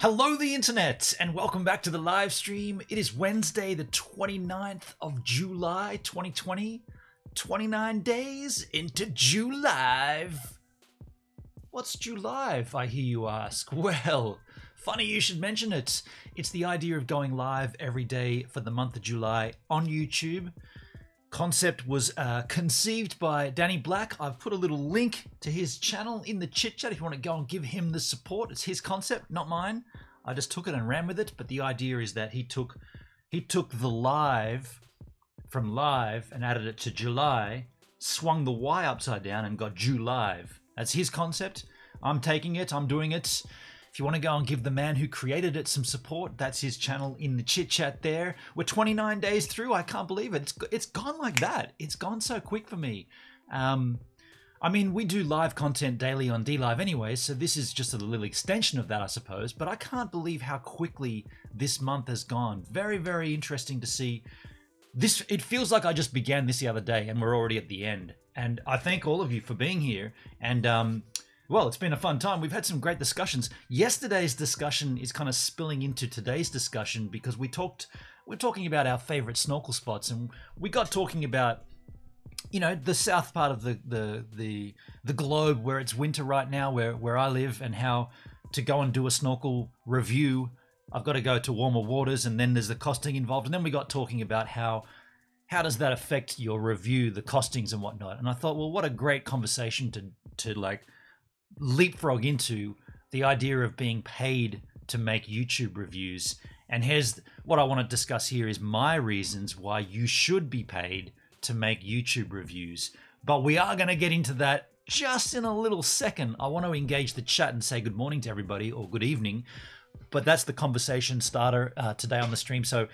Hello the internet and welcome back to the live stream. It is Wednesday the 29th of July 2020. 29 days into DLive. What's DLive, I hear you ask? Well, funny you should mention it. It's the idea of going live every day for the month of July on YouTube. Concept was conceived by Danny Black. I've put a little link to his channel in the chit chat if you want to go and give him the support. It's his concept, not mine. I just took it and ran with it. But the idea is that he took the live from live and added it to July, swung the Y upside down and got DLive. That's his concept. I'm taking it. I'm doing it. If you want to go and give the man who created it some support, that's his channel in the chit chat there. We're 29 days through. I can't believe it. It's gone like that. It's gone so quick for me. I mean, we do live content daily on DLive anyway, so this is just a little extension of that, I suppose. But I can't believe how quickly this month has gone. Very, very interesting to see. This, it feels like I just began this the other day and we're already at the end. And I thank all of you for being here. And well, it's been a fun time. We've had some great discussions. Yesterday's discussion is kind of spilling into today's discussion because we're talking about our favorite snorkel spots, and we got talking about, you know, the south part of the globe where it's winter right now, where I live, and how to go and do a snorkel review. I've got to go to warmer waters, and then there's the costing involved. And then we got talking about how does that affect your review, the costings and whatnot. And I thought, well, what a great conversation to like leapfrog into the idea of being paid to make YouTube reviews. And here's what I want to discuss here is my reasons why you should be paid to make YouTube reviews. But we are going to get into that just in a little second. I want to engage the chat and say good morning to everybody, or good evening. But that's the conversation starter today on the stream. So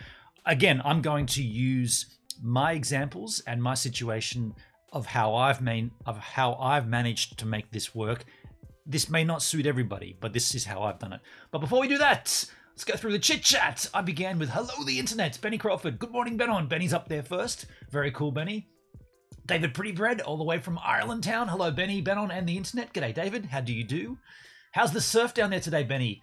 again, I'm going to use my examples and my situation of how I've managed to make this work. This may not suit everybody, but this is how I've done it. But before we do that, let's go through the chit chat. I began with hello the internet, Benny Crawford. Good morning, Benon. Benny's up there first. Very cool, Benny. David Prettybread, all the way from Ireland Town. Hello, Benny, Benon, and the internet. G'day, David. How do you do? How's the surf down there today, Benny?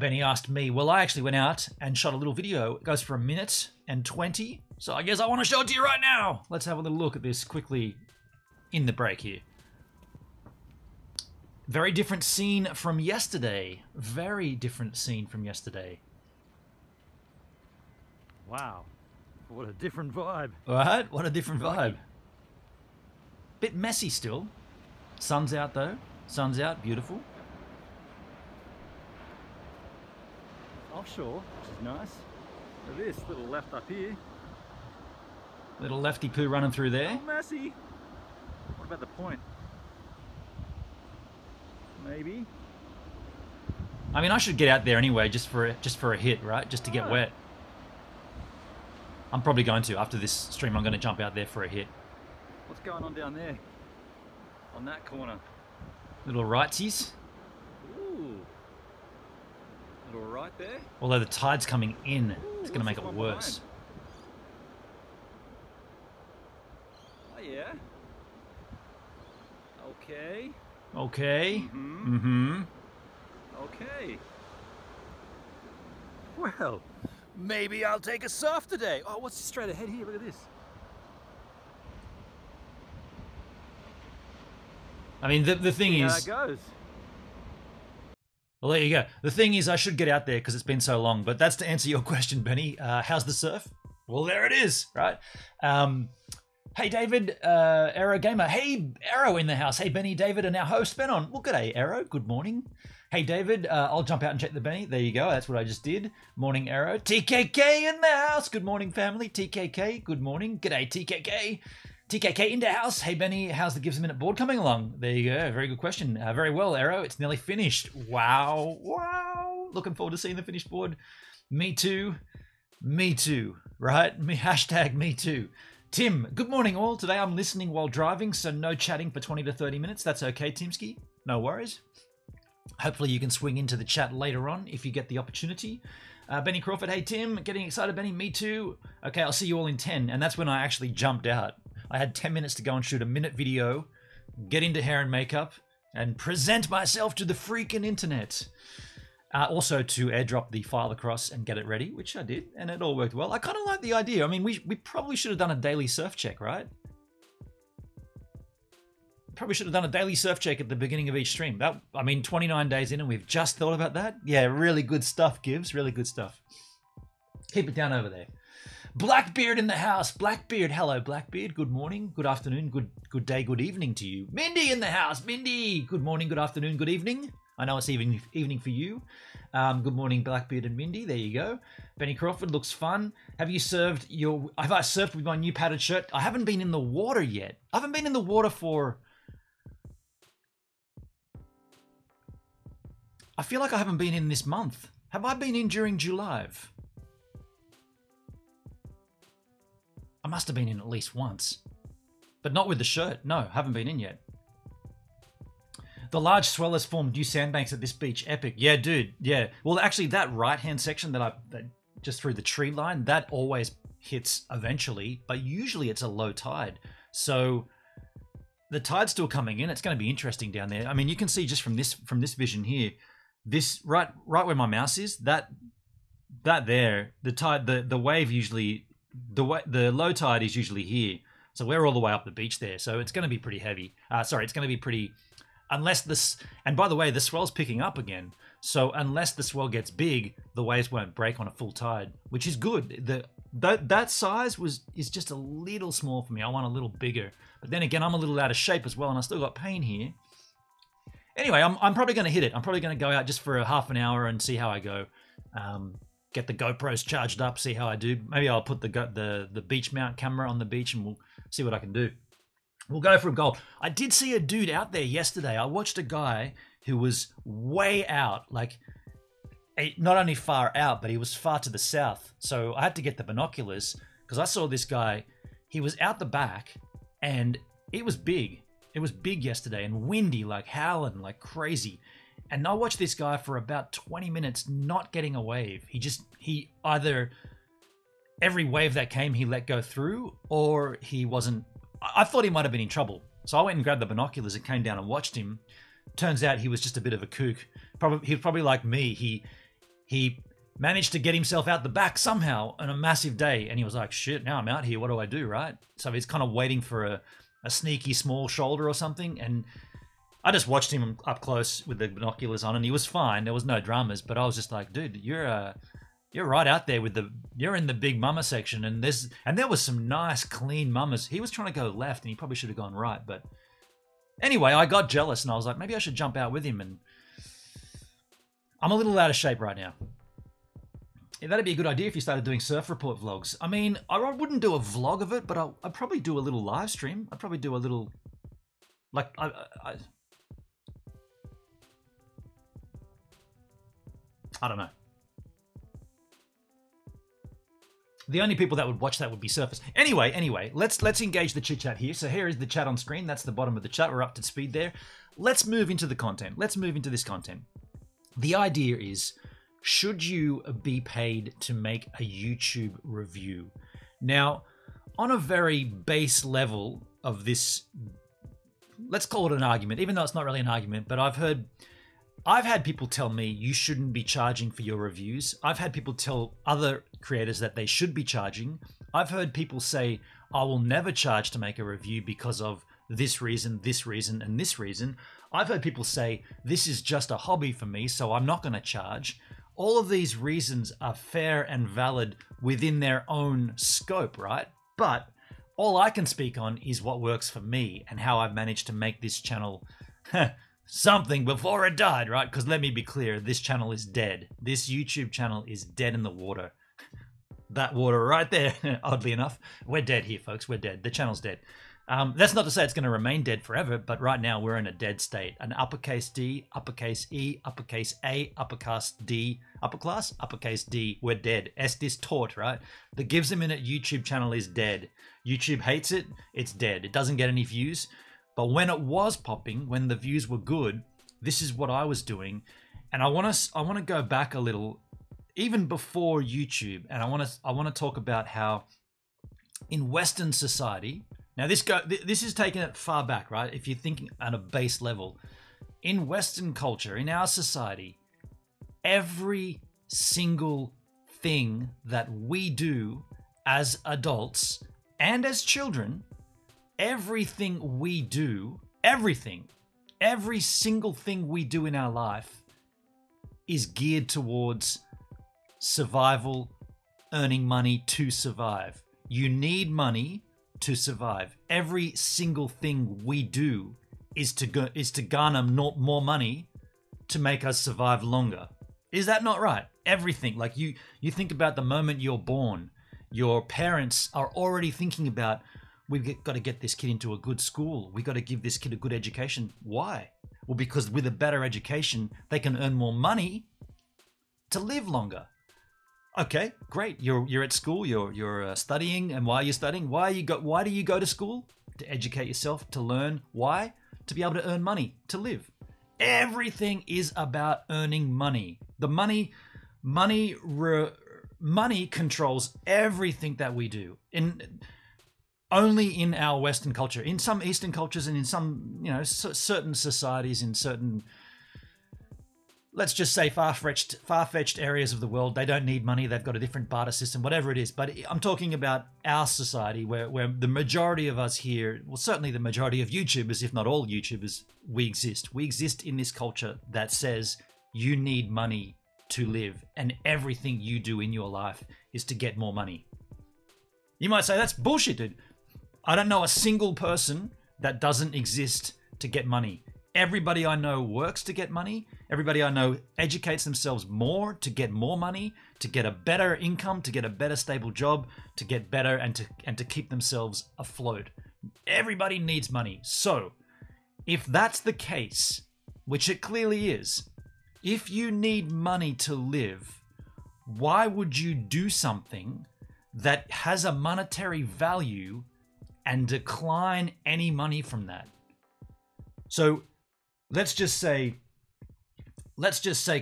Benny asked me. Well, I actually went out and shot a little video. It goes for a minute and 20. So I guess I want to show it to you right now. Let's have a little look at this quickly in the break here. Very different scene from yesterday. Very different scene from yesterday. Wow. What a different vibe. Right? What a different vibe. Bit messy still. Sun's out though. Sun's out. Beautiful. Offshore, which is nice. Look at this little left up here. Little lefty poo running through there. Oh, Massey. What about the point? Maybe. I mean, I should get out there anyway, just for a hit, right? Just to get wet. I'm probably going to. After this stream, I'm going to jump out there for a hit. What's going on down there? On that corner. Little rightsies. Ooh. Little right there. Although the tide's coming in, ooh, it's going to make it worse. Behind? Yeah. Okay. Okay. Mm-hmm. Mm-hmm. Okay. Well, maybe I'll take a surf today. Oh, what's straight ahead here? Look at this. I mean, the thing is... There it goes. Well, there you go. The thing is, I should get out there because it's been so long. But that's to answer your question, Benny. How's the surf? Well, there it is, right? Hey David, Aero Gamer. Hey Aero in the house. Hey Benny, David, and our host Benon. Well, g'day Aero. Good morning. Hey David, I'll jump out and check the Benny. There you go. That's what I just did. Morning Aero. TKK in the house. Good morning family. TKK. Good morning. G'day TKK. TKK in the house. Hey Benny, how's the Gives A Minute board coming along? There you go. Very good question. Very well Aero. It's nearly finished. Wow. Wow. Looking forward to seeing the finished board. Me too. Me too. Right? Me hashtag me too. Tim, good morning all. Today I'm listening while driving, so no chatting for 20 to 30 minutes. That's okay, Timsky. No worries. Hopefully you can swing into the chat later on if you get the opportunity. Benny Crawford, hey Tim, getting excited, Benny. Me too. Okay, I'll see you all in 10. And that's when I actually jumped out. I had 10 minutes to go and shoot a minute video, get into hair and makeup, and present myself to the freaking internet. Also to airdrop the file across and get it ready, which I did, and it all worked well. I kind of like the idea. I mean, we probably should have done a daily surf check, right? Probably should have done a daily surf check at the beginning of each stream. That, I mean, 29 days in and we've just thought about that. Yeah, really good stuff, Gibbs. Really good stuff. Keep it down over there. Blackbeard in the house. Blackbeard, hello, Blackbeard. Good morning, good afternoon, good day, good evening to you. Mindy in the house. Mindy, good morning, good afternoon, good evening. I know it's evening for you. Good morning, Blackbeard and Mindy. There you go. Benny Crawford, looks fun. Have I surfed with my new padded shirt? I haven't been in the water yet. I haven't been in the water for... I feel like I haven't been in this month. Have I been in during July? I must have been in at least once. But not with the shirt. No, haven't been in yet. The large swell has formed new sandbanks at this beach. Epic. Yeah, dude. Yeah. Well, actually, that right-hand section that just through the tree line, that always hits eventually, but usually it's a low tide. So the tide's still coming in. It's going to be interesting down there. I mean, you can see just from this vision here, this right where my mouse is, that there, the tide, the wave usually, the low tide is usually here. So we're all the way up the beach there. So it's going to be pretty heavy. It's going to be pretty... Unless this, and by the way, the swell's picking up again. So unless the swell gets big, the waves won't break on a full tide, which is good. That size is just a little small for me. I want a little bigger. But then again, I'm a little out of shape as well, and I still got pain here. Anyway, I'm probably going to hit it. I'm probably going to go out just for a half an hour and see how I go. Get the GoPros charged up, see how I do. Maybe I'll put the beach mount camera on the beach, and we'll see what I can do. We'll go for a goal. I did see a dude out there yesterday. I watched a guy who was way out, like not only far out, but he was far to the south. So I had to get the binoculars because I saw this guy. He was out the back and it was big. It was big yesterday and windy, like howling, like crazy. And I watched this guy for about 20 minutes not getting a wave. He either every wave that came, he let go through, or he wasn't. I thought he might have been in trouble. So I went and grabbed the binoculars and came down and watched him. Turns out he was just a bit of a kook. He was probably like me. He managed to get himself out the back somehow on a massive day. And he was like, shit, now I'm out here. What do I do, right? So he's kind of waiting for a sneaky small shoulder or something. And I just watched him up close with the binoculars on, and he was fine. There was no dramas. But I was just like, dude, you're right out there you're in the big mama section, and there was some nice clean mamas. He was trying to go left and he probably should have gone right, but anyway, I got jealous and I was like, maybe I should jump out with him, and I'm a little out of shape right now. Yeah, that'd be a good idea if you started doing surf report vlogs. I mean, I wouldn't do a vlog of it, but I'd probably do a little live stream. I'd probably do a little, like, I don't know. The only people that would watch that would be surfers. Anyway, let's engage the chit chat here. So here is the chat on screen. That's the bottom of the chat. We're up to speed there. Let's move into the content. Let's move into this content. The idea is, should you be paid to make a YouTube review? Now, on a very base level of this, let's call it an argument, even though it's not really an argument, but I've had people tell me you shouldn't be charging for your reviews. I've had people tell other creators that they should be charging. I've heard people say, I will never charge to make a review because of this reason, and this reason. I've heard people say, this is just a hobby for me, so I'm not going to charge. All of these reasons are fair and valid within their own scope, right? But all I can speak on is what works for me and how I've managed to make this channel something before it died, right? Because let me be clear, this channel is dead. This YouTube channel is dead in the water. That water right there, oddly enough. We're dead here, folks. We're dead. The channel's dead. That's not to say it's going to remain dead forever, but right now we're in a dead state. An uppercase D, uppercase E, uppercase A, uppercase D, upperclass, uppercase D. We're dead. Estis tort, right? The Gives A Minute YouTube channel is dead. YouTube hates it. It's dead. It doesn't get any views. But when it was popping, when the views were good, this is what I was doing. And I want to go back a little, even before YouTube, and I want to talk about how in Western society, now this is taking it far back, right? If you're thinking at a base level, in Western culture, in our society, every single thing that we do as adults and as children, everything we do, every single thing we do in our life is geared towards survival, earning money to survive. You need money to survive. Every single thing we do is to garner more money to make us survive longer. Is that not right? Everything. Like you think about the moment you're born, your parents are already thinking about, we've got to get this kid into a good school. We've got to give this kid a good education. Why? Well, because with a better education, they can earn more money to live longer. Okay, great. You're at school. You're studying, and why are you studying? Why do you go to school? To educate yourself, to learn. Why? To be able to earn money to live. Everything is about earning money. The money controls everything that we do. Only in our Western culture, in some Eastern cultures, and in some, certain societies, in certain, let's just say far-fetched areas of the world, they don't need money. They've got a different barter system, whatever it is. But I'm talking about our society, where the majority of us here, well, certainly the majority of YouTubers, if not all YouTubers, we exist. We exist in this culture that says you need money to live, and everything you do in your life is to get more money. You might say, that's bullshit, dude. I don't know a single person that doesn't exist to get money. Everybody I know works to get money. Everybody I know educates themselves more to get more money, to get a better income, to get a better stable job, to get better and to keep themselves afloat. Everybody needs money. So if that's the case, which it clearly is, if you need money to live, why would you do something that has a monetary value and decline any money from that? So let's just say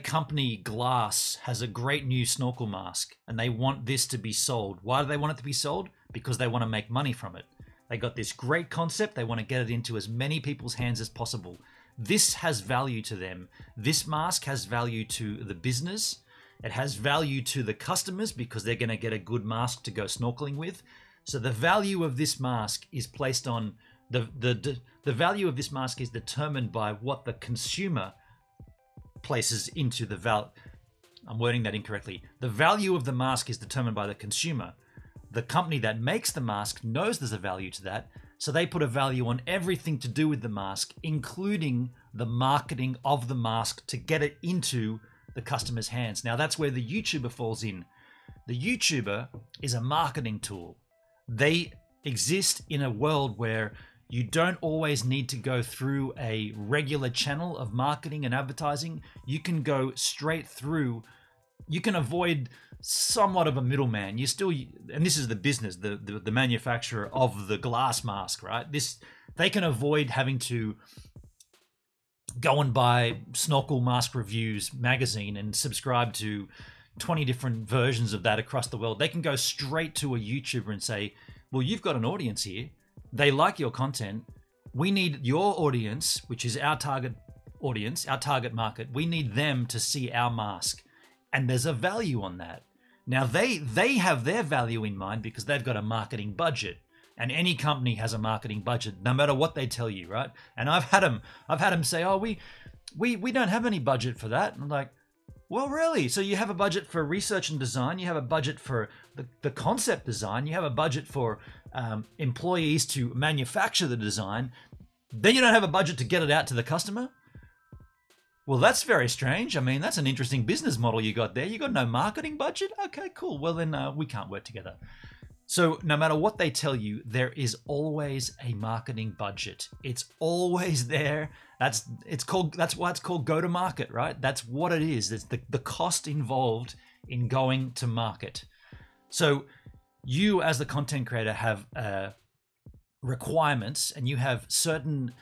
company Glass has a great new snorkel mask and they want this to be sold. Why do they want it to be sold? Because they want to make money from it. They got this great concept. They want to get it into as many people's hands as possible. This has value to them. This mask has value to the business. It has value to the customers because they're going to get a good mask to go snorkeling with. So the value of this mask is placed on the value of this mask is determined by what the consumer places into the value. I'm wording that incorrectly. The value of the mask is determined by the consumer. The company that makes the mask knows there's a value to that, so they put a value on everything to do with the mask, including the marketing of the mask to get it into the customer's hands. Now that's where the YouTuber falls in. The YouTuber is a marketing tool. They exist in a world where you don't always need to go through a regular channel of marketing and advertising. You can go straight through. You can avoid somewhat of a middleman. You still, and this is the business, the manufacturer of the glass mask, right? This, they can avoid having to go and buy Snorkel Mask Reviews magazine and subscribe to 20 different versions of that across the world. They can go straight to a YouTuber and say, well, you've got an audience here. They like your content. We need your audience, which is our target audience, our target market. We need them to see our mask. And there's a value on that. Now they have their value in mind because they've got a marketing budget. And any company has a marketing budget, no matter what they tell you, right? And I've had them say, oh, we don't have any budget for that. And I'm like, well, really? So you have a budget for research and design. You have a budget for the concept design. You have a budget for employees to manufacture the design. Then you don't have a budget to get it out to the customer? Well, that's very strange. I mean, that's an interesting business model you got there. You got no marketing budget? Okay, cool. Well, then we can't work together. So no matter what they tell you, there is always a marketing budget. It's always there. That's why it's called go to market, right? That's what it is. It's the cost involved in going to market. So you as the content creator have requirements and you have certain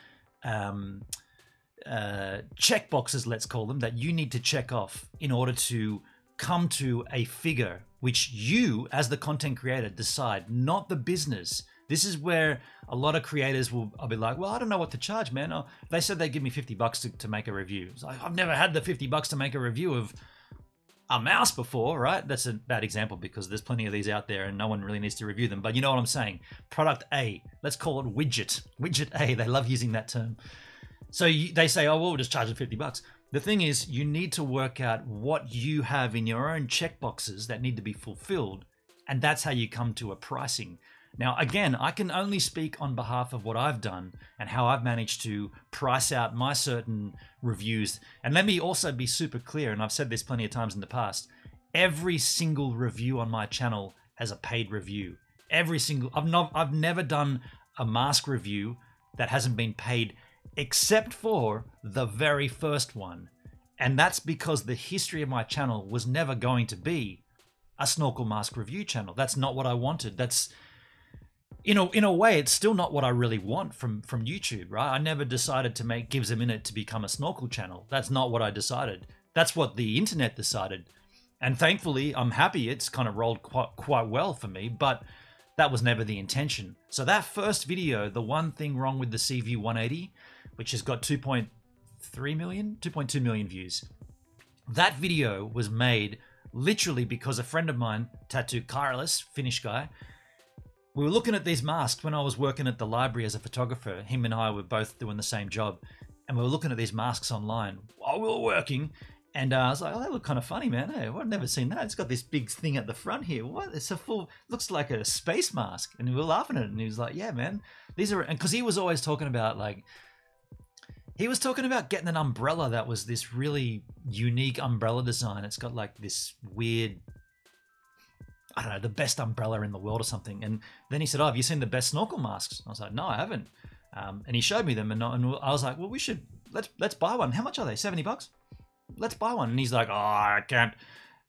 checkboxes, let's call them, that you need to check off in order to come to a figure which you as the content creator decide, not the business. This is where a lot of creators will be like, well, I don't know what to charge, man. They said they give me $50 to make a review. It's like, I've never had the $50 to make a review of a mouse before, right? That's a bad example because there's plenty of these out there and no one really needs to review them. But you know what I'm saying? Product A, let's call it widget. Widget A, they love using that term. So they say, oh, well, we'll just charge it $50. The thing is, you need to work out what you have in your own checkboxes that need to be fulfilled, and that's how you come to a pricing. Now, again, I can only speak on behalf of what I've done and how I've managed to price out my certain reviews. And let me also be super clear, and I've said this plenty of times in the past, every single review on my channel has a paid review. Every single, I've never done a mask review that hasn't been paid, except for the very first one. And that's because the history of my channel was never going to be a snorkel mask review channel. That's not what I wanted. That's, in a way, it's still not what I really want from YouTube, right? I never decided to make Gives A Minute to become a snorkel channel. That's not what I decided. That's what the internet decided. And thankfully, I'm happy it's kind of rolled quite well for me, but that was never the intention. So that first video, the one thing wrong with the CV 180, which has got 2.2 million views. That video was made literally because a friend of mine, Tattoo Carlos, Finnish guy, we were looking at these masks when I was working at the library as a photographer. Him and I were both doing the same job. And we were looking at these masks online while we were working. And I was like, oh, that looked kind of funny, man. Hey, well, I've never seen that. It's got this big thing at the front here. What? It's a full, looks like a space mask. And we were laughing at it. And he was like, yeah, man, these are, and because he was always talking about like, he was talking about getting an umbrella that was this really unique umbrella design. It's got like this weird, I don't know, the best umbrella in the world or something. And then he said, oh, have you seen the best snorkel masks? And I was like, no, I haven't. And he showed me them and I was like, well, we should, let's buy one. How much are they? $70? Let's buy one. And he's like, oh, I can't,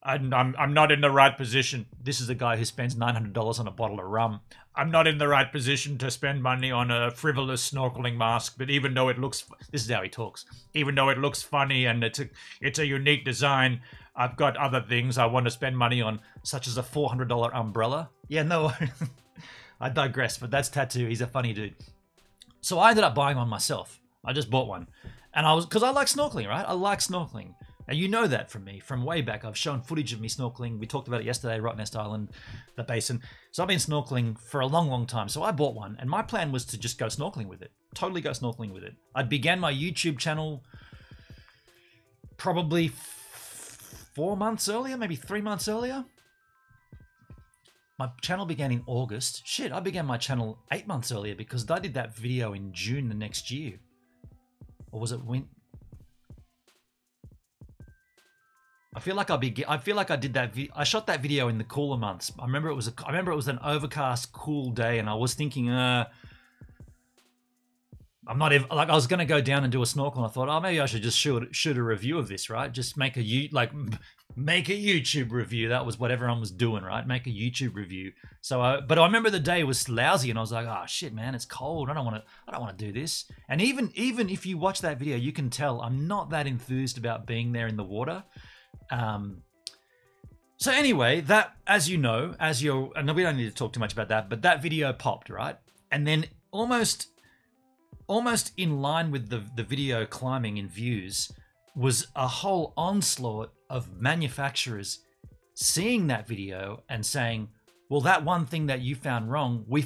I'm not in the right position. This is a guy who spends $900 on a bottle of rum. I'm not in the right position to spend money on a frivolous snorkeling mask, but even though it looks, this is how he talks, even though it looks funny and it's a unique design, I've got other things I want to spend money on, such as a $400 umbrella. Yeah, no, I digress, but that's Tattoo. He's a funny dude. So I ended up buying one myself. I just bought one. And I was, because I like snorkeling, right? I like snorkeling. And you know that from me, from way back. I've shown footage of me snorkeling. We talked about it yesterday, Rottnest Island, the basin. So I've been snorkeling for a long, long time. So I bought one and my plan was to just go snorkeling with it, totally go snorkeling with it. I began my YouTube channel probably 4 months earlier, maybe 3 months earlier. My channel began in August. Shit, I began my channel 8 months earlier because I did that video in June the next year. Or was it when? I feel like I did that. I shot that video in the cooler months. I remember it was an overcast, cool day, and I was thinking, I'm not even, like I was gonna go down and do a snorkel. And I thought, oh, maybe I should just shoot a review of this, right? Just make a YouTube review. That was what everyone was doing, right? Make a YouTube review. So, but I remember the day was lousy, and I was like, oh shit, man, it's cold. I don't want to do this. And even if you watch that video, you can tell I'm not that enthused about being there in the water. So anyway, that, as you know, and we don't need to talk too much about that, but that video popped, right? And then almost in line with the video climbing in views was a whole onslaught of manufacturers seeing that video and saying, well, that one thing that you found wrong, we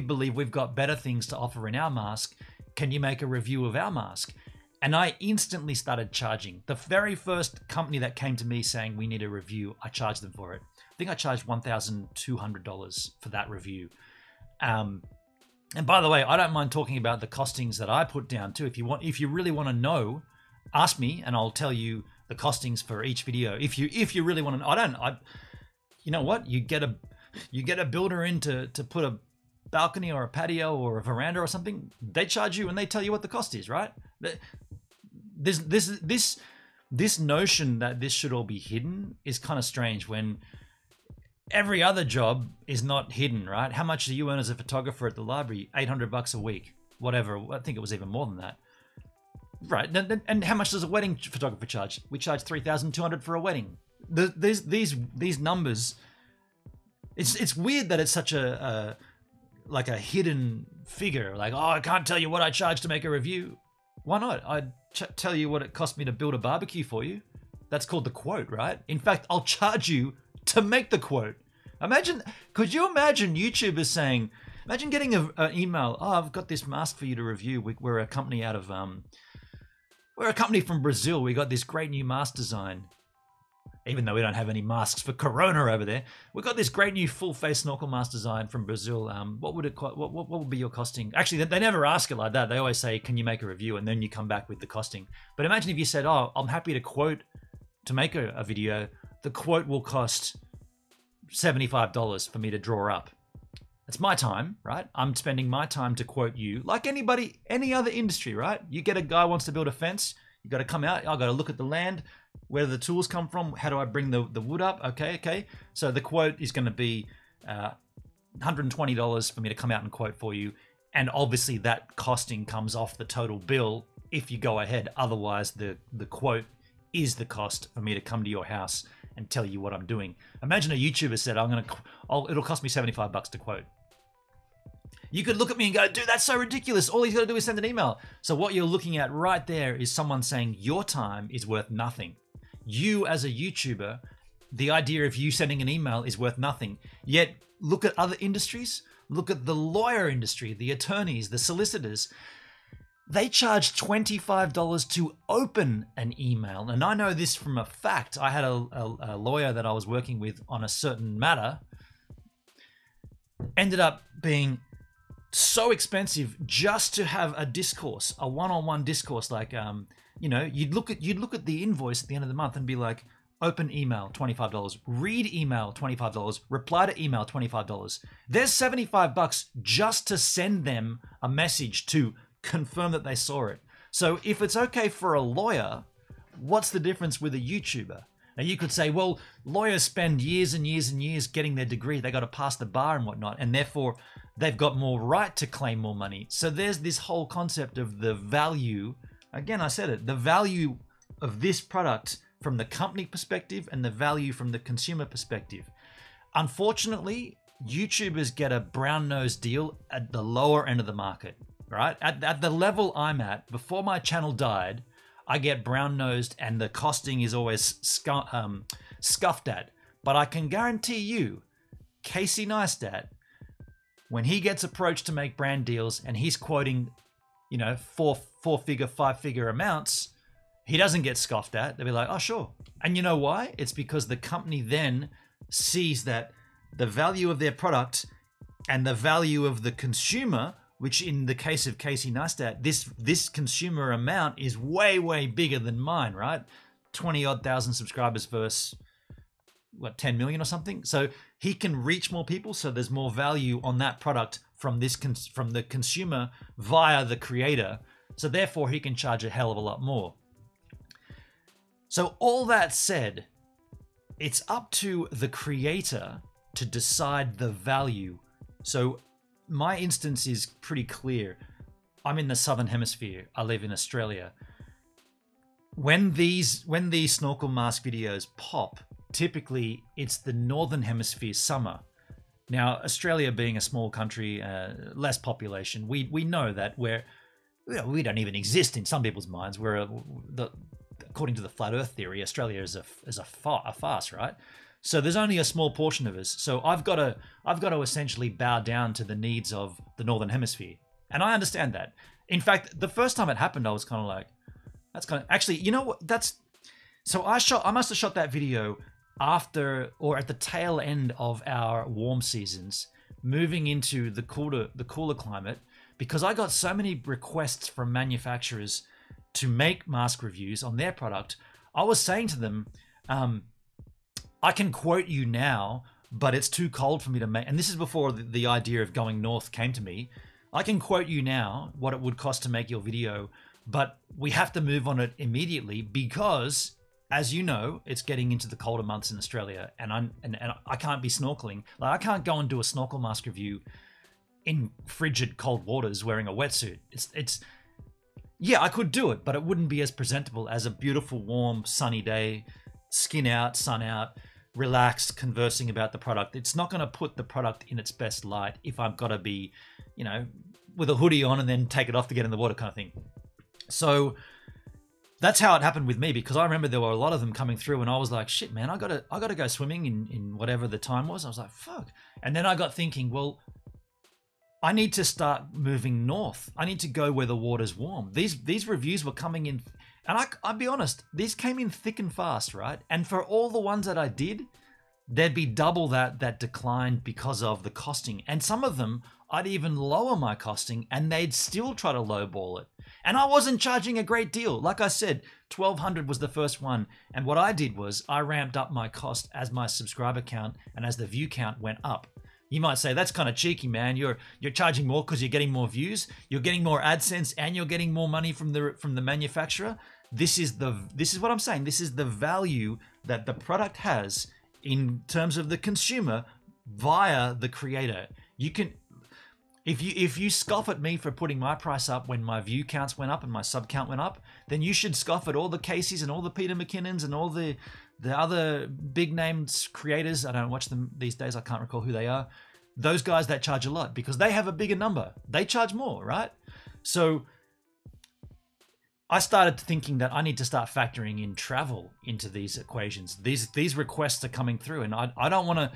believe we've got better things to offer in our mask. Can you make a review of our mask? And I instantly started charging. The very first company that came to me saying we need a review, I charged them for it. I think I charged $1,200 for that review. And by the way, I don't mind talking about the costings that I put down too. If you really want to know, ask me and I'll tell you the costings for each video. If you really want to know, you know what? You get a builder in to put a balcony or a patio or a veranda or something. They charge you and they tell you what the cost is, right? This notion that this should all be hidden is kind of strange when every other job is not hidden, right? How much do you earn as a photographer at the library? $800 a week, whatever. I think it was even more than that, right? And how much does a wedding photographer charge? We charge $3,200 for a wedding. These numbers. It's weird that it's such a hidden figure. Like, oh, I can't tell you what I charge to make a review. Why not? I'd tell you what it cost me to build a barbecue for you. That's called the quote, right? In fact, I'll charge you to make the quote. Imagine, could you imagine YouTubers saying, imagine getting an email, oh, I've got this mask for you to review. We're a company out of, we're a company from Brazil. We got this great new mask design. Even though we don't have any masks for Corona over there, we've got this great new full-face snorkel mask design from Brazil. What would be your costing? Actually, they never ask it like that. They always say, "Can you make a review?" And then you come back with the costing. But imagine if you said, "Oh, I'm happy to quote to make a video. The quote will cost $75 for me to draw up. It's my time, right? I'm spending my time to quote you, like anybody, any other industry, right? You get a guy who wants to build a fence. You got to come out. I got to look at the land." Where the tools come from, how do I bring the wood up? Okay. So the quote is going to be $120 for me to come out and quote for you. And obviously that costing comes off the total bill if you go ahead. Otherwise, the quote is the cost for me to come to your house and tell you what I'm doing. Imagine a YouTuber said, it'll cost me $75 to quote. You could look at me and go, dude, that's so ridiculous. All he's got to do is send an email. So what you're looking at right there is someone saying your time is worth nothing. You as a YouTuber, the idea of you sending an email is worth nothing. Yet look at other industries, look at the lawyer industry, the attorneys, the solicitors. They charge $25 to open an email. And I know this from a fact. I had a lawyer that I was working with on a certain matter, ended up being so expensive just to have a discourse, a one-on-one discourse, like, you know, you'd look at the invoice at the end of the month and be like, open email, $25, read email, $25, reply to email, $25. There's $75 just to send them a message to confirm that they saw it. So if it's okay for a lawyer, what's the difference with a YouTuber? Now you could say, well, lawyers spend years and years and years getting their degree. They got to pass the bar and whatnot, and therefore they've got more right to claim more money. So there's this whole concept of the value. Again, I said it, the value of this product from the company perspective and the value from the consumer perspective. Unfortunately, YouTubers get a brown-nosed deal at the lower end of the market, right? At the level I'm at, before my channel died, I get brown-nosed and the costing is always scuffed at. But I can guarantee you, Casey Neistat, when he gets approached to make brand deals and he's quoting, you know, four-figure, five-figure amounts, he doesn't get scoffed at. They'll be like, oh, sure. And you know why? It's because the company then sees that the value of their product and the value of the consumer, which in the case of Casey Neistat, this consumer amount is way, way bigger than mine, right? 20-odd thousand subscribers versus, what, 10 million or something? So he can reach more people, so there's more value on that product from the consumer via the creator. So therefore he can charge a hell of a lot more. So all that said, it's up to the creator to decide the value. So my instance is pretty clear. I'm in the Southern Hemisphere. I live in Australia. When these snorkel mask videos pop, typically it's the Northern Hemisphere summer. Now, Australia being a small country, less population, we know that we don't even exist in some people's minds. According to the flat Earth theory, Australia is a farce, right? So there's only a small portion of us. So I've got to essentially bow down to the needs of the Northern Hemisphere, and I understand that. In fact, the first time it happened, I was kind of like, that's kind of actually, you know what? I must have shot that video after or at the tail end of our warm seasons, moving into the cooler climate, because I got so many requests from manufacturers to make mask reviews on their product. I was saying to them, I can quote you now, but it's too cold for me to make. And this is before the idea of going north came to me. I can quote you now what it would cost to make your video, but we have to move on it immediately because, as you know, it's getting into the colder months in Australia, and I can't be snorkeling. Like, I can't go and do a snorkel mask review in frigid cold waters wearing a wetsuit. Yeah, I could do it, but it wouldn't be as presentable as a beautiful, warm, sunny day, skin out, sun out, relaxed, conversing about the product. It's not going to put the product in its best light if I've got to be, you know, with a hoodie on and then take it off to get in the water kind of thing. So That's how it happened with me, because I remember there were a lot of them coming through and I was like, shit, man, I gotta go swimming in whatever the time was. I was like, fuck. And then I got thinking, well, I need to start moving north. I need to go where the water's warm. These reviews were coming in, and I'll be honest, these came in thick and fast, right? And for all the ones that I did, there'd be double that declined because of the costing. And some of them, I'd even lower my costing and they'd still try to lowball it. And I wasn't charging a great deal. Like I said, $1,200 was the first one. And what I did was I ramped up my cost as my subscriber count and as the view count went up. You might say, that's kind of cheeky, man. You're charging more because you're getting more views, you're getting more AdSense, and you're getting more money from the manufacturer. This is what I'm saying. This is the value that the product has in terms of the consumer via the creator. You can, if you scoff at me for putting my price up when my view counts went up and my sub count went up, then you should scoff at all the Caseys and all the Peter McKinnons and all the other big named creators. I don't watch them these days. I can't recall who they are. Those guys that charge a lot because they have a bigger number. They charge more, right? So I started thinking that I need to start factoring in travel into these equations. These requests are coming through and I don't want to...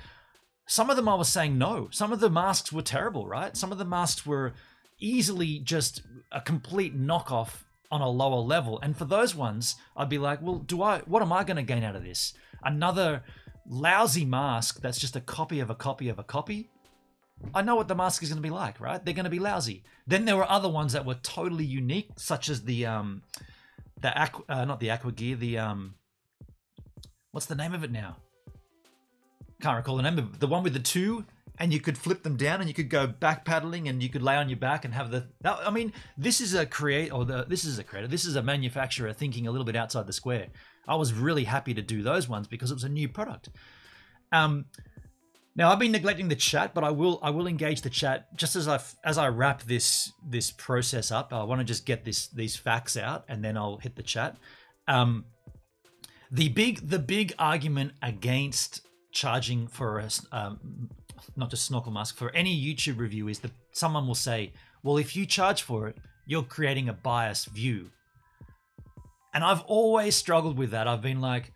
Some of them I was saying no. Some of the masks were terrible, right? Some of the masks were easily just a complete knockoff on a lower level. And for those ones, I'd be like, well, what am I going to gain out of this? Another lousy mask that's just a copy of a copy of a copy? I know what the mask is going to be like, right? They're going to be lousy. Then there were other ones that were totally unique, such as the what's the name of it now? Can't recall the name of it. The one with the two, and you could flip them down and you could go back paddling and you could lay on your back and have the... I mean, this is a manufacturer thinking a little bit outside the square. I was really happy to do those ones because it was a new product. Now I've been neglecting the chat, but I will engage the chat just as I wrap this process up. I want to just get these facts out and then I'll hit the chat. The big argument against charging for a not just snorkel mask, for any YouTube review is that someone will say, well, if you charge for it, you're creating a biased view. And I've always struggled with that. I've been like,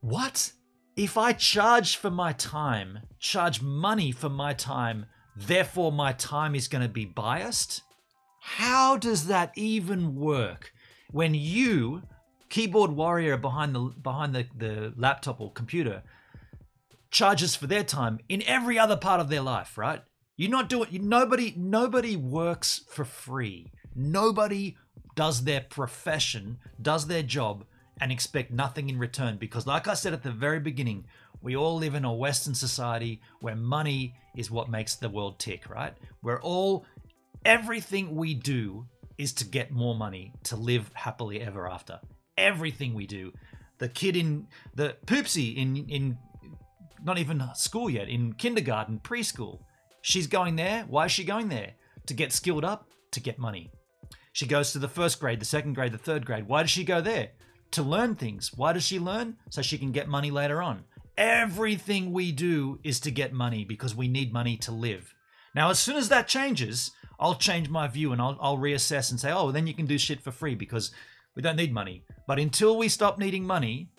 what? If I charge for my time, charge money for my time, therefore my time is going to be biased? How does that even work? When you, keyboard warrior behind the laptop or computer, charges for their time in every other part of their life, right? You're not doing... Nobody works for free. Nobody does their profession, does their job, and expect nothing in return. Because like I said at the very beginning, we all live in a Western society where money is what makes the world tick, right? Where everything we do is to get more money, to live happily ever after. Everything we do. The kid in the poopsie in not even school yet, in kindergarten, preschool, she's going there. Why is she going there? To get skilled up, to get money. She goes to the first grade, the second grade, the third grade. Why does she go there? To learn things. Why does she learn? So she can get money later on. Everything we do is to get money because we need money to live. Now, as soon as that changes, I'll change my view and I'll reassess and say, oh, well, then you can do shit for free because we don't need money. But until we stop needing money,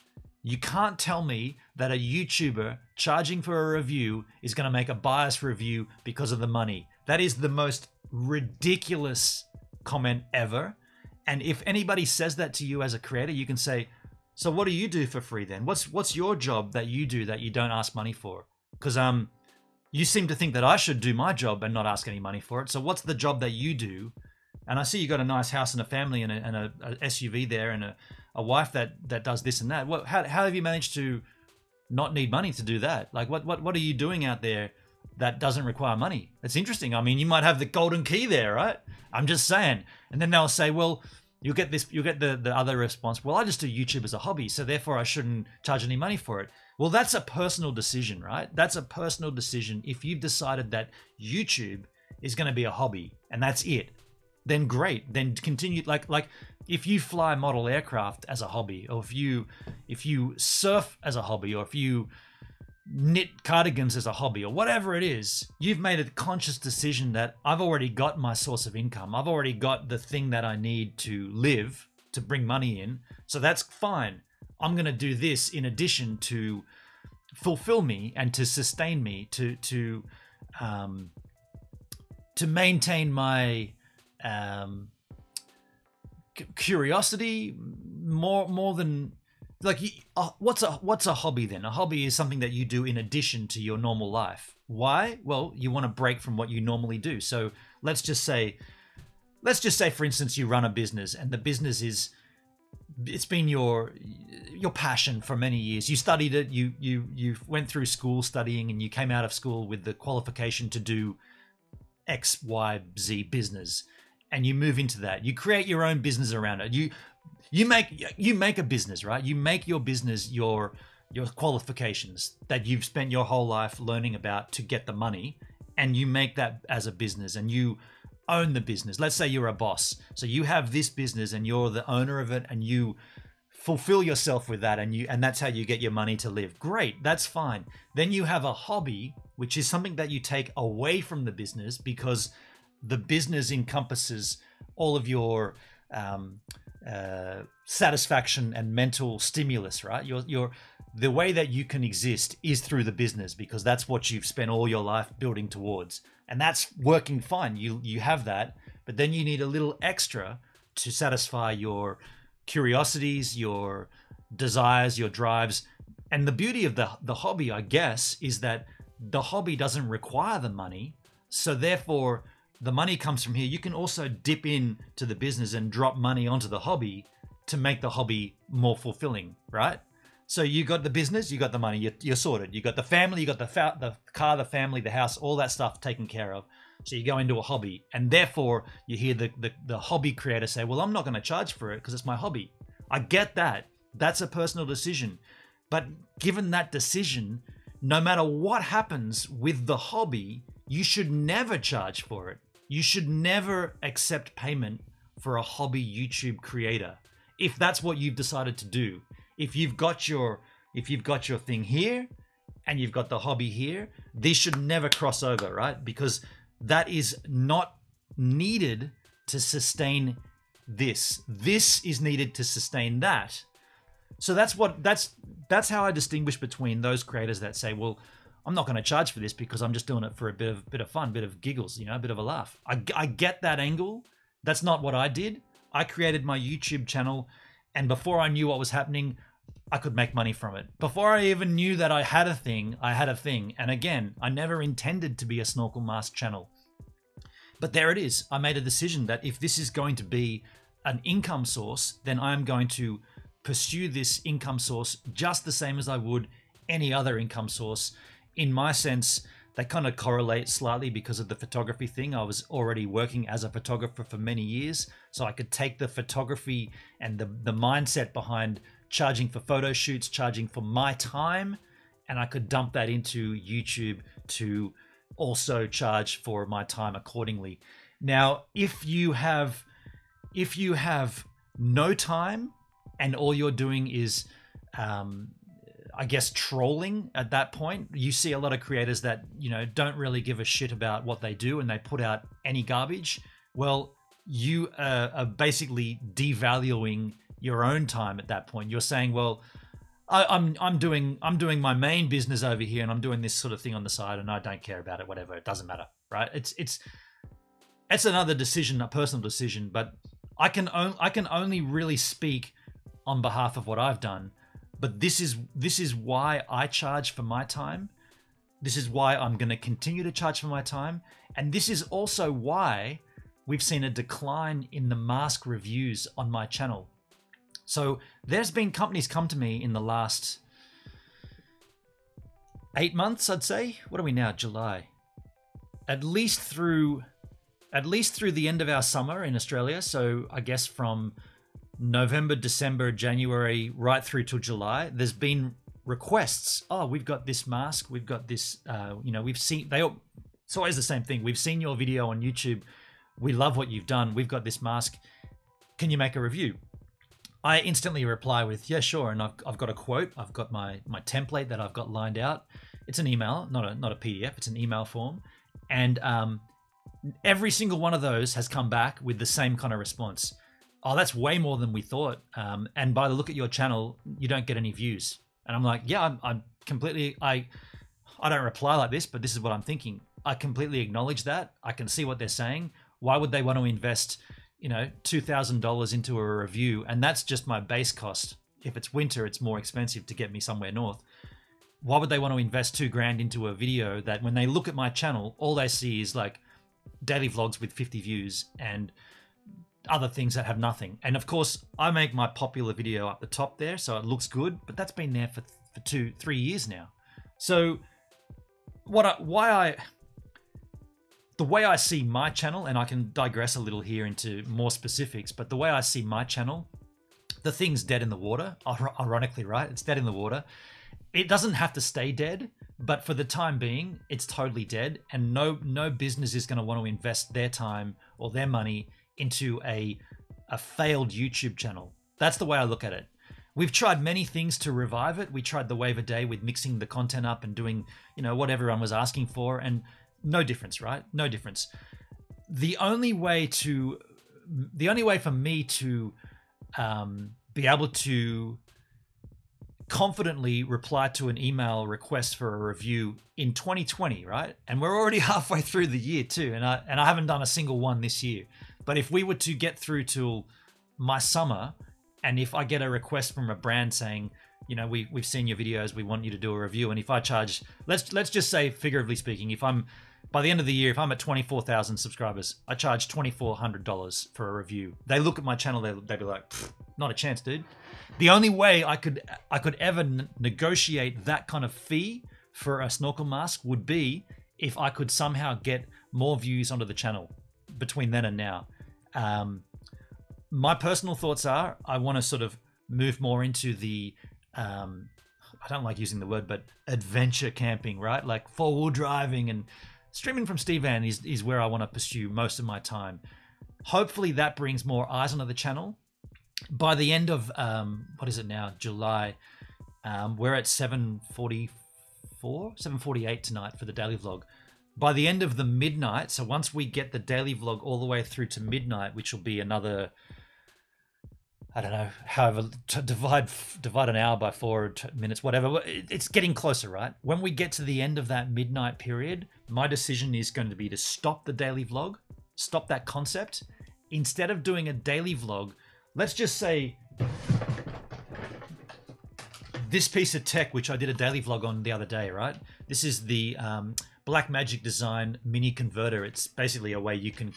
you can't tell me that a YouTuber charging for a review is going to make a biased review because of the money. That is the most ridiculous comment ever. And if anybody says that to you as a creator, you can say, so what do you do for free then? What's your job that you do that you don't ask money for? Because you seem to think that I should do my job and not ask any money for it. So what's the job that you do? And I see you got a nice house and a family and a SUV there and a wife that does this and that. How have you managed to not need money to do that? Like what are you doing out there that doesn't require money? That's interesting. I mean, you might have the golden key there, right? I'm just saying. And then they'll say, well, you'll get the other response. Well, I just do YouTube as a hobby, so therefore I shouldn't charge any money for it. Well, that's a personal decision, right? That's a personal decision. If you've decided that YouTube is going to be a hobby and that's it, then great. Then continue. Like if you fly model aircraft as a hobby, or if you surf as a hobby, or if you knit cardigans as a hobby, or whatever it is, you've made a conscious decision that I've already got my source of income. I've already got the thing that I need to live. to bring money in. So that's fine. I'm going to do this in addition to fulfill me and to sustain me, to maintain my curiosity more than like what's a hobby then? A hobby is something that you do in addition to your normal life. Why? Well, you want to break from what you normally do. So let's just say for instance, you run a business, and the business is, it's been your passion for many years. You studied it, you went through school studying, and you came out of school with the qualification to do X, Y, Z business, and you move into that. You create your own business around it. You make a business, right? You make your business your qualifications that you've spent your whole life learning about to get the money, and you make that as a business, and you own the business. Let's say you're a boss. So you have this business and you're the owner of it, and you fulfill yourself with that, and that's how you get your money to live. Great, that's fine. Then you have a hobby, which is something that you take away from the business, because the business encompasses all of your satisfaction and mental stimulus, right? The way that you can exist is through the business, because that's what you've spent all your life building towards. And that's working fine. You have that, but then you need a little extra to satisfy your curiosities, your desires, your drives. And the beauty of the hobby, I guess, is that the hobby doesn't require the money. So therefore, the money comes from here. You can also dip in to the business and drop money onto the hobby to make the hobby more fulfilling, right? So you got the business, you got the money, you're sorted. You got the family, you got the car, the family, the house, all that stuff taken care of. So you go into a hobby, and therefore you hear the hobby creator say, well, I'm not going to charge for it because it's my hobby. I get that. That's a personal decision. But given that decision, no matter what happens with the hobby, you should never charge for it. You should never accept payment for a hobby YouTube creator. If that's what you've decided to do, if you've got your thing here and you've got the hobby here, these should never cross over, right? Because that is not needed to sustain this. This is needed to sustain that. So that's how I distinguish between those creators that say, well, I'm not going to charge for this because I'm just doing it for a bit of fun, bit of giggles, you know, a bit of a laugh. I get that angle. That's not what I did. I created my YouTube channel, and before I knew what was happening, I could make money from it. Before I even knew that I had a thing, I had a thing. And again, I never intended to be a snorkel mask channel. But there it is. I made a decision that if this is going to be an income source, then I'm going to pursue this income source just the same as I would any other income source. In my sense, they kind of correlate slightly because of the photography thing. I was already working as a photographer for many years, so I could take the photography and the mindset behind charging for photo shoots, charging for my time, and I could dump that into YouTube to also charge for my time accordingly. Now, if you have no time and all you're doing is I guess trolling at that point, you see a lot of creators that, you know, don't really give a shit about what they do and they put out any garbage. Well, you are basically devaluing your own time at that point. You're saying, well, I'm doing my main business over here, and I'm doing this sort of thing on the side, and I don't care about it. Whatever, it doesn't matter, right? It's another decision, a personal decision. But I can only really speak on behalf of what I've done. But this is why I charge for my time. This is why I'm going to continue to charge for my time. And this is also why we've seen a decline in the mask reviews on my channel. So there's been companies come to me in the last 8 months, I'd say. What are we now? July. At least through the end of our summer in Australia. So I guess from November, December, January, right through till July, there's been requests. Oh, we've got this mask. We've got this, you know, we've seen, it's always the same thing. We've seen your video on YouTube. We love what you've done. We've got this mask. Can you make a review? I instantly reply with, yeah, sure. And I've got a quote. I've got my template that I've got lined out. It's an email, not a PDF. It's an email form. And every single one of those has come back with the same kind of response. oh, that's way more than we thought. And by the look at your channel, you don't get any views. And I'm like, yeah, I'm completely, I don't reply like this, but this is what I'm thinking. I completely acknowledge that. I can see what they're saying. Why would they want to invest, you know, $2,000 into a review? And that's just my base cost. If it's winter, it's more expensive to get me somewhere north. Why would they want to invest $2,000 into a video that when they look at my channel, all they see is like daily vlogs with 50 views and other things that have nothing? And of course, I make my popular video up the top there, so it looks good, but that's been there for 2-3 years now. So the way I see my channel, and I can digress a little here into more specifics, but the way I see my channel, the thing's dead in the water, ironically, right? It's dead in the water. It doesn't have to stay dead, but for the time being, it's totally dead, and no business is going to want to invest their time or their money into a failed YouTube channel. That's the way I look at it. We've tried many things to revive it. We tried the Wave a Day with mixing the content up and doing, you know, what everyone was asking for, and no difference, right? No difference. The only way for me to be able to confidently reply to an email request for a review in 2020, right? And we're already halfway through the year too, and I haven't done a single one this year. But if we were to get through till my summer, and if I get a request from a brand saying, you know, we've seen your videos, we want you to do a review, and if I charge, let's just say, figuratively speaking, if I'm by the end of the year, if I'm at 24,000 subscribers, I charge $2,400 for a review. They look at my channel, they'd be like, not a chance, dude. The only way I could ever negotiate that kind of fee for a snorkel mask would be if I could somehow get more views onto the channel between then and now. My personal thoughts are, I want to sort of move more into the, I don't like using the word, but adventure camping, right? Like four-wheel driving and streaming from Steve Ann is where I want to pursue most of my time. Hopefully that brings more eyes onto the channel. By the end of, what is it now? July, we're at 7:44, 7:48 tonight for the daily vlog. By the end of the midnight, so once we get the daily vlog all the way through to midnight, which will be another, I don't know, however, to divide an hour by 4 minutes, whatever. It's getting closer, right? When we get to the end of that midnight period, my decision is going to be to stop the daily vlog, stop that concept. Instead of doing a daily vlog, let's just say this piece of tech, which I did a daily vlog on the other day, right? This is the Black Magic Design Mini Converter. It's basically a way you can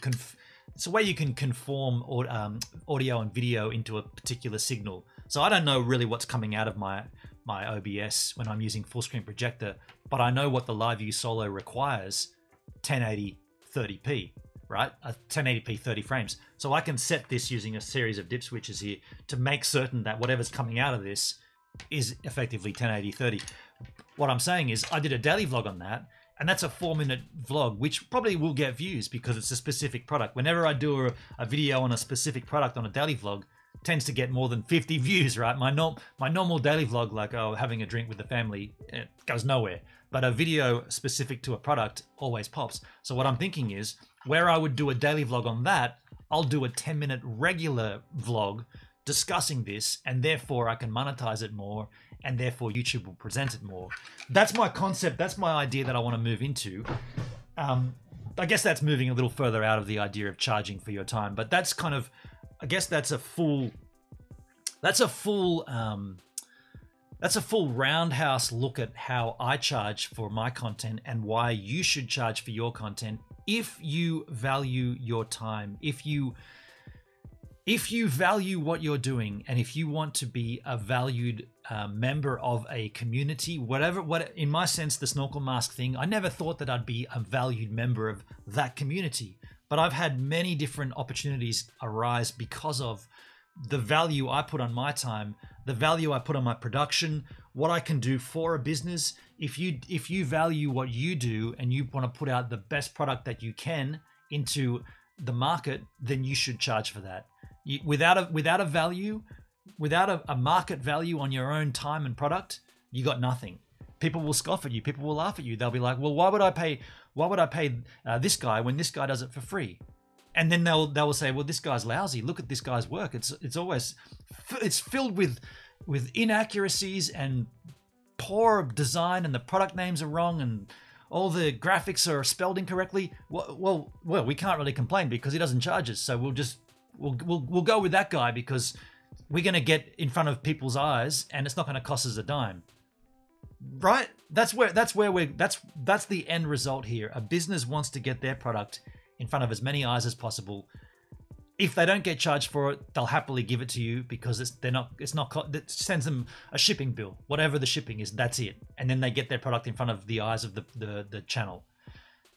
conform audio and video into a particular signal. So I don't know really what's coming out of my OBS when I'm using full screen projector, but I know what the Live View Solo requires: 1080, 30p, right? 1080p, 30 frames. So I can set this using a series of dip switches here to make certain that whatever's coming out of this is effectively 1080, 30. What I'm saying is I did a daily vlog on that, and that's a 4-minute vlog, which probably will get views because it's a specific product. Whenever I do a video on a specific product on a daily vlog, it tends to get more than 50 views, right? My normal daily vlog, like, oh, having a drink with the family, it goes nowhere. But a video specific to a product always pops. So what I'm thinking is, where I would do a daily vlog on that, I'll do a 10-minute regular vlog discussing this, and therefore I can monetize it more, and therefore YouTube will present it more. That's my concept. That's my idea that I want to move into. I guess that's moving a little further out of the idea of charging for your time, but that's kind of, I guess that's a full roundhouse look at how I charge for my content and why you should charge for your content if you value your time, if you value what you're doing, and if you want to be a valued member of a community, what in my sense, the snorkel mask thing, I never thought that I'd be a valued member of that community, but I've had many different opportunities arise because of the value I put on my time, the value I put on my production, what I can do for a business. If you value what you do and you want to put out the best product that you can into the market, then you should charge for that. Without a market value on your own time and product, you got nothing. People will scoff at you. People will laugh at you. They'll be like, well, why would I pay this guy when this guy does it for free? And then they will say, well, this guy's lousy. Look at this guy's work. It's always filled with inaccuracies and poor design, and the product names are wrong, and all the graphics are spelled incorrectly. Well, we can't really complain because he doesn't charge us. So we'll go with that guy because we're going to get in front of people's eyes, and it's not going to cost us a dime. Right? That's the end result here. A business wants to get their product in front of as many eyes as possible. If they don't get charged for it, they'll happily give it to you because it sends them a shipping bill, whatever the shipping is. That's it. And then they get their product in front of the eyes of the channel.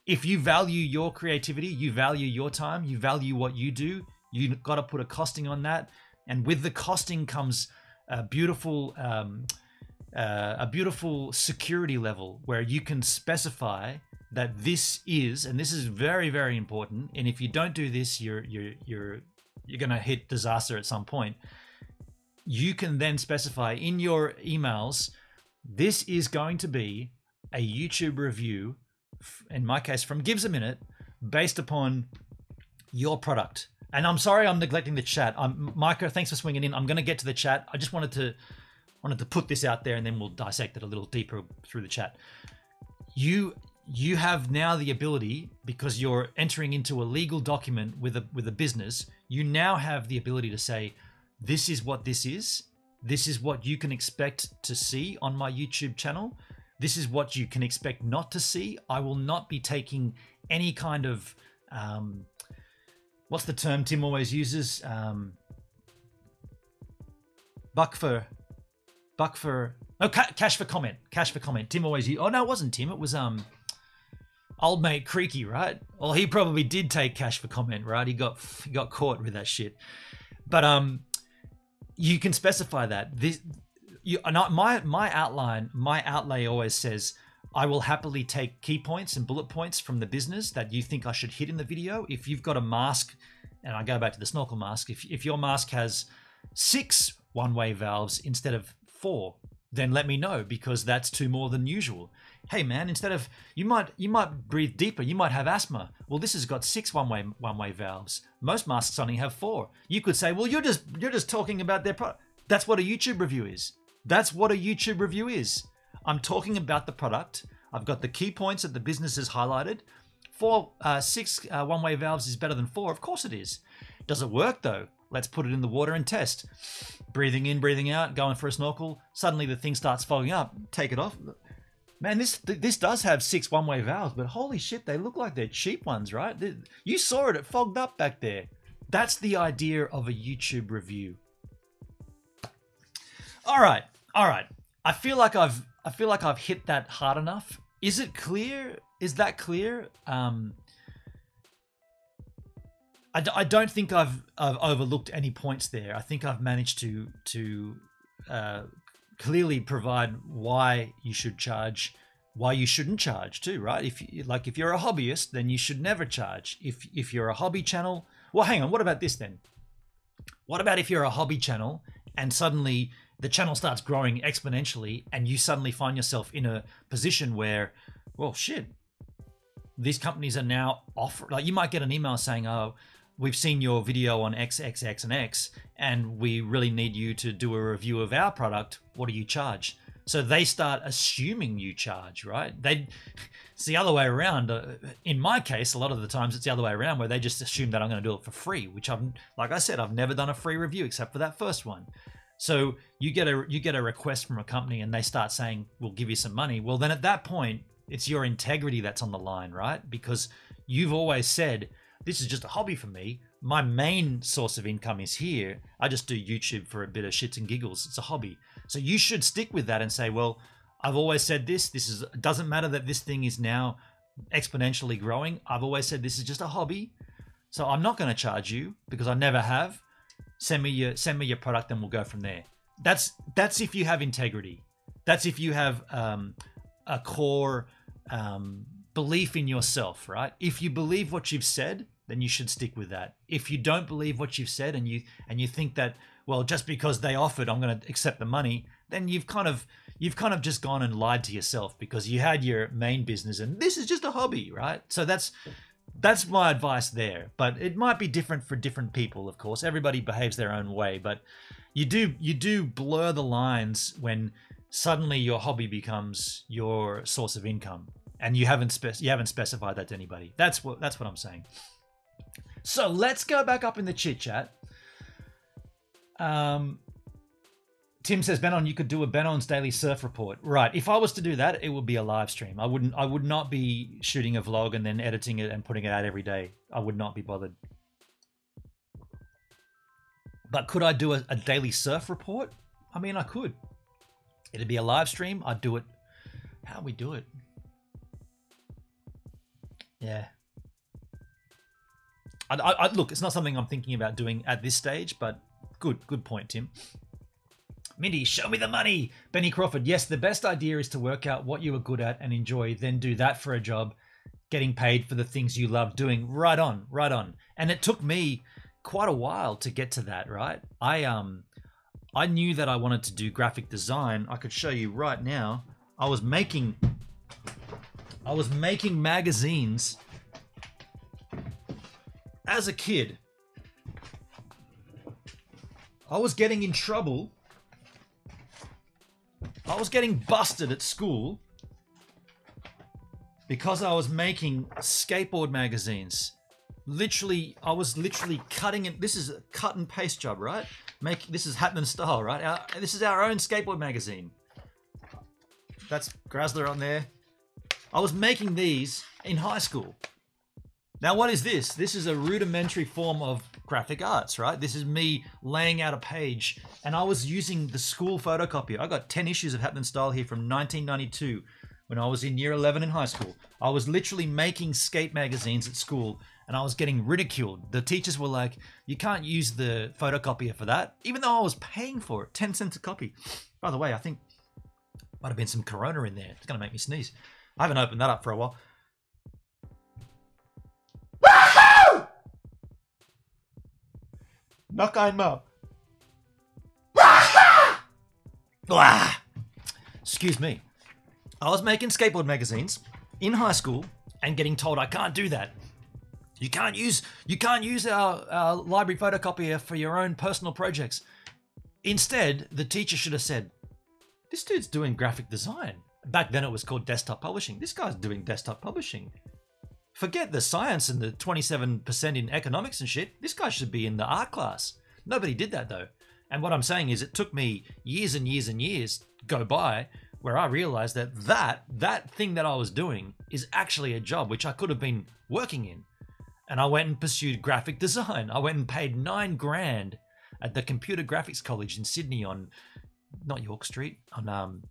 If you value your creativity, you value your time, you value what you do, you've got to put a costing on that. And with the costing comes a beautiful security level where you can specify that this is, and this is very, very important. And if you don't do this, you're gonna hit disaster at some point. You can then specify in your emails, this is going to be a YouTube review, in my case from Gives a Minute, based upon your product. And I'm sorry I'm neglecting the chat. Micah, thanks for swinging in. I'm gonna get to the chat. I just wanted to put this out there, and then we'll dissect it a little deeper through the chat. You have now the ability, because you're entering into a legal document with a business, you now have the ability to say, this is what this is. This is what you can expect to see on my YouTube channel. This is what you can expect not to see. I will not be taking any kind of, what's the term Tim always uses? Cash for comment. Cash for comment. Tim always used, oh no, it wasn't Tim. It was old mate Creaky, right? Well, he probably did take cash for comment, right? He got caught with that shit. But you can specify that. My outline, my outlay always says, I will happily take key points and bullet points from the business that you think I should hit in the video. If you've got a mask, and I go back to the snorkel mask, if your mask has 6 one-way valves instead of 4, then let me know, because that's 2 more than usual. Hey man, instead of, you might breathe deeper, you might have asthma. Well, this has got 6 one-way valves. Most masks only have 4. You could say, well, you're just talking about their product. That's what a YouTube review is. That's what a YouTube review is. I'm talking about the product. I've got the key points that the business has highlighted. 6 one-way valves is better than 4. Of course it is. Does it work though? Let's put it in the water and test. Breathing in, breathing out, going for a snorkel. Suddenly the thing starts fogging up. Take it off. Man, this does have 6 one-way valves, but holy shit, they look like they're cheap ones, right? You saw it fogged up back there. That's the idea of a YouTube review. All right. I feel like I've hit that hard enough. Is it clear? Is that clear? I don't think I've overlooked any points there. I think I've managed to clearly provide why you should charge, why you shouldn't charge too, right? If you're a hobbyist, then you should never charge. If you're a hobby channel, well, hang on. What about this then? What about if you're a hobby channel and suddenly the channel starts growing exponentially and you suddenly find yourself in a position where, well, shit, these companies are now offering, like you might get an email saying, oh, we've seen your video on X, and X, and we really need you to do a review of our product. What do you charge? So they start assuming you charge, right? It's the other way around. In my case, a lot of the times it's the other way around, where they just assume that I'm going to do it for free, which like I said, I've never done a free review except for that first one. So you get a request from a company and they start saying, we'll give you some money. Well, then at that point, it's your integrity that's on the line, right? Because you've always said, this is just a hobby for me. My main source of income is here. I just do YouTube for a bit of shits and giggles. It's a hobby. So you should stick with that and say, well, I've always said this. It doesn't matter that this thing is now exponentially growing. I've always said this is just a hobby. So I'm not going to charge you because I never have. Send me your product and we'll go from there. That's if you have integrity. That's if you have a core belief in yourself, right? If you believe what you've said, then you should stick with that. If you don't believe what you've said and you think that, well, just because they offered, I'm going to accept the money, then you've kind of just gone and lied to yourself, because you had your main business and this is just a hobby, right? So that's That's my advice there, but it might be different for different people, of course. Everybody behaves their own way, but you do blur the lines when suddenly your hobby becomes your source of income, and you haven't specified that to anybody. That's what I'm saying. So let's go back up in the chit chat. Tim says, Benon, you could do a Benon's Daily Surf Report. Right. If I was to do that, it would be a live stream. I would not be shooting a vlog and then editing it and putting it out every day. I would not be bothered. But could I do a daily surf report? I mean, I could. It'd be a live stream. I'd do it. How do we do it? Yeah. Look, it's not something I'm thinking about doing at this stage, but good point, Tim. Mindy, show me the money. Benny Crawford, yes, the best idea is to work out what you are good at and enjoy, then do that for a job, getting paid for the things you love doing. Right on, right on. And it took me quite a while to get to that, right? I knew that I wanted to do graphic design. I could show you right now. I was making magazines as a kid. I was getting in trouble. I was getting busted at school because I was making skateboard magazines. Literally, I was literally cutting it. This is a cut and paste job, right? This is Hatman style, right? This is our own skateboard magazine. That's Grasler on there. I was making these in high school. Now, what is this? This is a rudimentary form of graphic arts, right? This is me laying out a page, and I was using the school photocopier. I got 10 issues of Hatman Style here from 1992 when I was in year 11 in high school. I was literally making skate magazines at school, and I was getting ridiculed. The teachers were like, you can't use the photocopier for that, even though I was paying for it, 10 cents a copy. By the way, I think might have been some Corona in there. It's going to make me sneeze. I haven't opened that up for a while. Knock einmal. Excuse me. I was making skateboard magazines in high school and getting told I can't do that. You can't use our library photocopier for your own personal projects. Instead, the teacher should have said, this dude's doing graphic design. Back then it was called desktop publishing. This guy's doing desktop publishing. Forget the science and the 27% in economics and shit. This guy should be in the art class. Nobody did that though. And what I'm saying is it took me years and years and years go by where I realized that that thing that I was doing is actually a job which I could have been working in. And I went and pursued graphic design. I went and paid 9 grand at the Computer Graphics College in Sydney on, not York Street, on,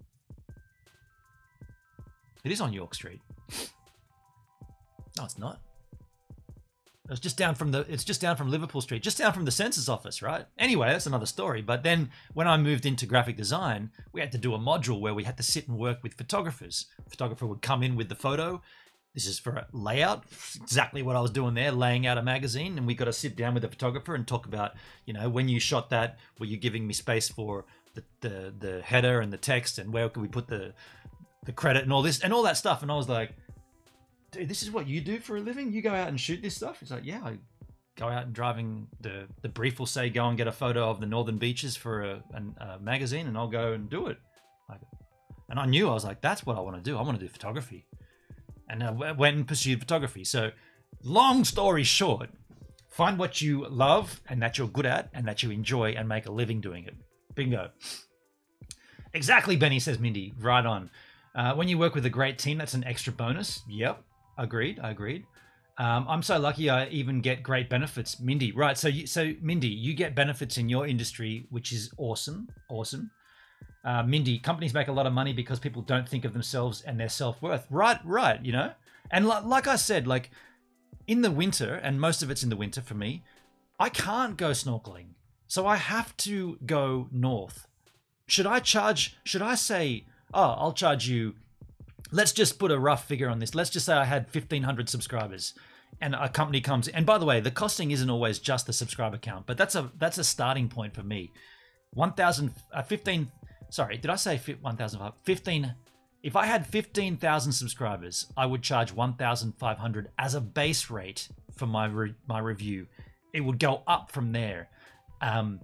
it is on York Street. No, it's not. It's just down from Liverpool Street, just down from the census office, right? Anyway, that's another story. But then when I moved into graphic design, we had to do a module where we had to sit and work with photographers. The photographer would come in with the photo. This is for a layout, exactly what I was doing there, laying out a magazine. And we got to sit down with the photographer and talk about, you know, when you shot that, were you giving me space for the header and the text, and where could we put the credit and all this and all that stuff? And I was like, dude, this is what you do for a living? You go out and shoot this stuff? It's like, yeah, I go out and driving. The brief will say, go and get a photo of the northern beaches for a magazine, and I'll go and do it. Like, and I knew, I was like, that's what I want to do. I want to do photography. And I went and pursued photography. So long story short, find what you love and that you're good at and that you enjoy and make a living doing it. Bingo. Exactly, Benny, says Mindy. Right on. When you work with a great team, that's an extra bonus. Yep. Agreed. I agreed. I'm so lucky I even get great benefits, Mindy. Right. So Mindy, you get benefits in your industry, which is awesome. Awesome. Mindy, companies make a lot of money because people don't think of themselves and their self-worth. Right. Right. You know, and like I said, like in the winter, and most of it's in the winter for me, I can't go snorkeling. So I have to go north. Should I say, oh, I'll charge you. Let's just put a rough figure on this. Let's just say I had 1,500 subscribers and a company comes. And by the way, the costing isn't always just the subscriber count, but that's a starting point for me. 1,000, 15, sorry, did I say 1,000? 15, If I had 15,000 subscribers, I would charge 1,500 as a base rate for my review. It would go up from there. And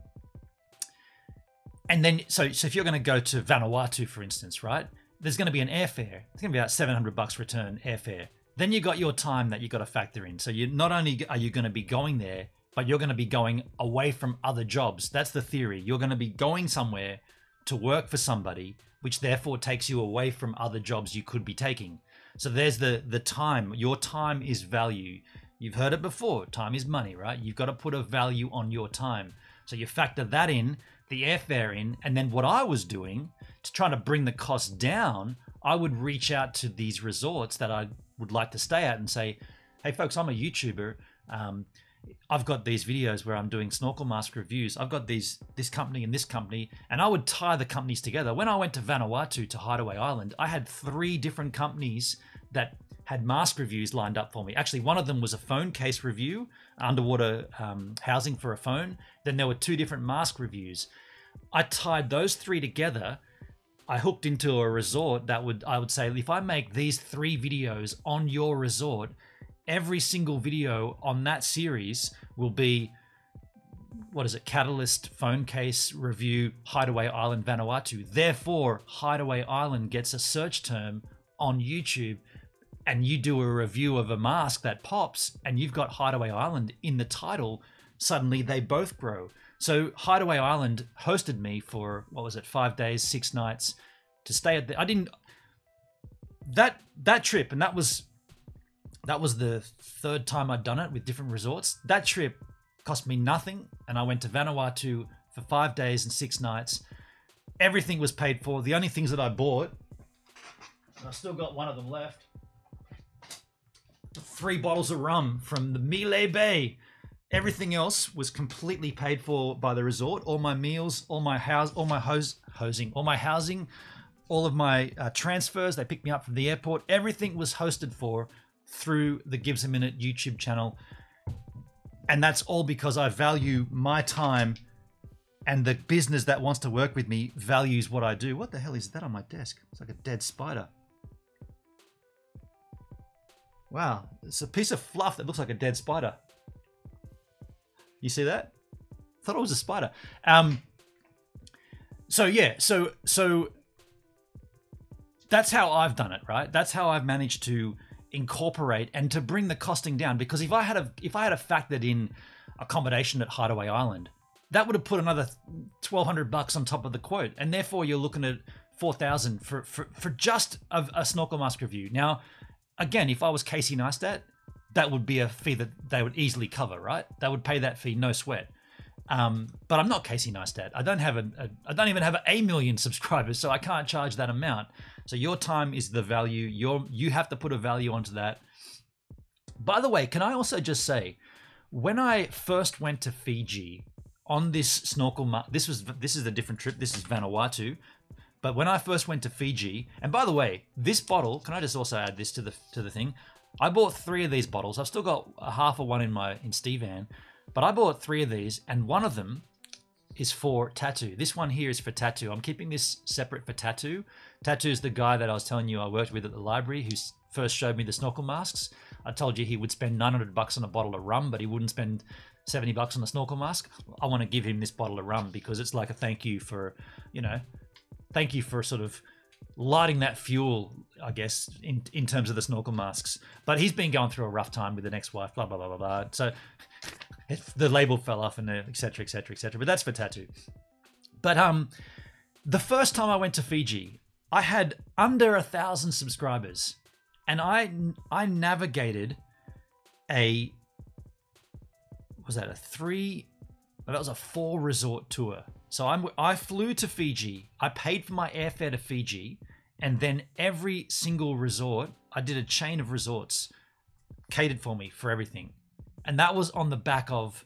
then, so if you're going to go to Vanuatu, for instance, right? There's going to be an airfare. It's going to be about $700 return airfare. Then you got your time that you got to factor in. So you not only are you going to be going there, but you're going to be going away from other jobs. That's the theory. You're going to be going somewhere to work for somebody, which therefore takes you away from other jobs you could be taking. So there's the time. Your time is value. You've heard it before. Time is money, right? You've got to put a value on your time. So you factor that in, the airfare in, and then what I was doing to try to bring the cost down, I would reach out to these resorts that I would like to stay at and say, hey folks, I'm a YouTuber. I've got these videos where I'm doing snorkel mask reviews. I've got this company and this company, and I would tie the companies together. When I went to Vanuatu to Hideaway Island, I had 3 different companies that had mask reviews lined up for me. Actually, one of them was a phone case review, underwater housing for a phone. Then there were 2 different mask reviews. I tied those 3 together. I hooked into a resort that I would say, if I make these 3 videos on your resort, every single video on that series will be, what is it? Catalyst, phone case review, Hideaway Island, Vanuatu. Therefore, Hideaway Island gets a search term on YouTube, and you do a review of a mask that pops, and you've got Hideaway Island in the title. Suddenly they both grow. So Hideaway Island hosted me for, what was it? 5 days, 6 nights to stay at the, that trip. And that was the 3rd time I'd done it with different resorts. That trip cost me nothing, and I went to Vanuatu for 5 days and 6 nights. Everything was paid for. The only things that I bought, and I've still got one of them left, 3 bottles of rum from the Melee Bay. Everything else was completely paid for by the resort. All my meals, all my housing, all of my transfers. They picked me up from the airport. Everything was hosted for through the Gives A Minute YouTube channel. And that's all because I value my time, and the business that wants to work with me values what I do. What the hell is that on my desk? It's like a dead spider. Wow, it's a piece of fluff that looks like a dead spider. You see that? I thought it was a spider. So yeah, so that's how I've done it, right? That's how I've managed to incorporate and to bring the costing down, because if I had factored in accommodation at Hideaway Island, that would have put another $1,200 on top of the quote, and therefore you're looking at 4,000 for just a snorkel mask review. Now, again, if I was Casey Neistat, that would be a fee that they would easily cover, right? They would pay that fee, no sweat. But I'm not Casey Neistat. I don't have I don't even have a million subscribers, so I can't charge that amount. So your time is the value. You have to put a value onto that. By the way, can I also just say, when I first went to Fiji on this snorkel, this is a different trip. This is Vanuatu. But when I first went to Fiji, and by the way, this bottle, can I just also add this to the thing? I bought 3 of these bottles. I've still got a half of one in Stevan. But I bought 3 of these, and one of them is for Tattoo. This one here is for Tattoo. I'm keeping this separate for Tattoo. Tattoo is the guy that I was telling you I worked with at the library, who first showed me the snorkel masks. I told you he would spend $900 on a bottle of rum, but he wouldn't spend $70 on a snorkel mask. I want to give him this bottle of rum because it's like a thank you for, you know, thank you for sort of lighting that fuel, I guess, in terms of the snorkel masks. But he's been going through a rough time with an ex-wife, blah, blah, blah, blah, blah. So the label fell off, and et cetera, et cetera, et cetera. But that's for Tattoo. But the first time I went to Fiji, I had under 1,000 subscribers, and I navigated a 4 resort tour. So I flew to Fiji, I paid for my airfare to Fiji, and then every single resort, I did a chain of resorts, catered for me for everything. And that was on the back of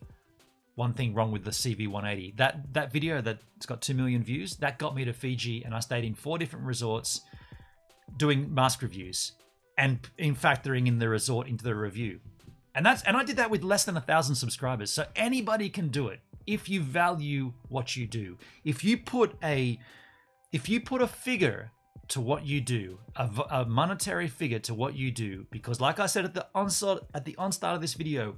One Thing Wrong with the CV 180. That video that's got 2 million views, that got me to Fiji, and I stayed in 4 different resorts doing mask reviews and in factoring in the resort into the review. And I did that with less than 1,000 subscribers. So anybody can do it. If you value what you do, if you put a figure to what you do, a monetary figure to what you do, because like I said at the onset of this video,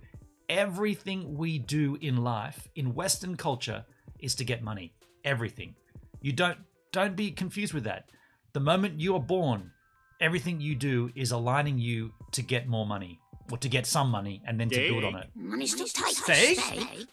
everything we do in life, in Western culture, is to get money. Everything. You don't be confused with that. The moment you are born, everything you do is aligning you to get more money, or to get some money, and then to build on it. Money's too tight. Steak.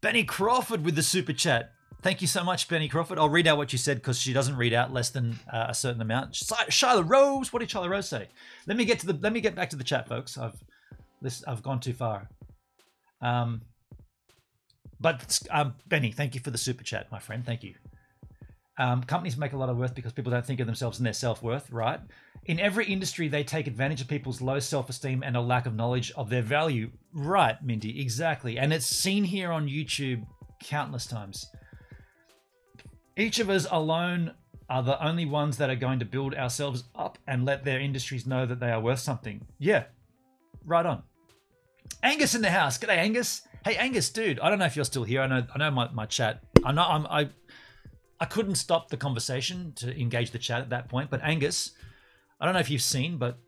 Benny Crawford with the super chat. Thank you so much, Benny Crawford. I'll read out what you said because she doesn't read out less than a certain amount. Shyla Rose, what did Shyla Rose say? Let me get back to the chat, folks. I've gone too far. Benny, thank you for the super chat, my friend. Thank you. Companies make a lot of worth because people don't think of themselves and their self-worth, right? In every industry, they take advantage of people's low self-esteem and a lack of knowledge of their value. Right, Mindy, exactly. And it's seen here on YouTube countless times. Each of us alone are the only ones that are going to build ourselves up and let their industries know that they are worth something. Yeah, right on. Angus in the house. G'day, Angus. Hey, Angus, dude, I don't know if you're still here. I know my chat. I couldn't stop the conversation to engage the chat at that point, but Angus, I don't know if you've seen, but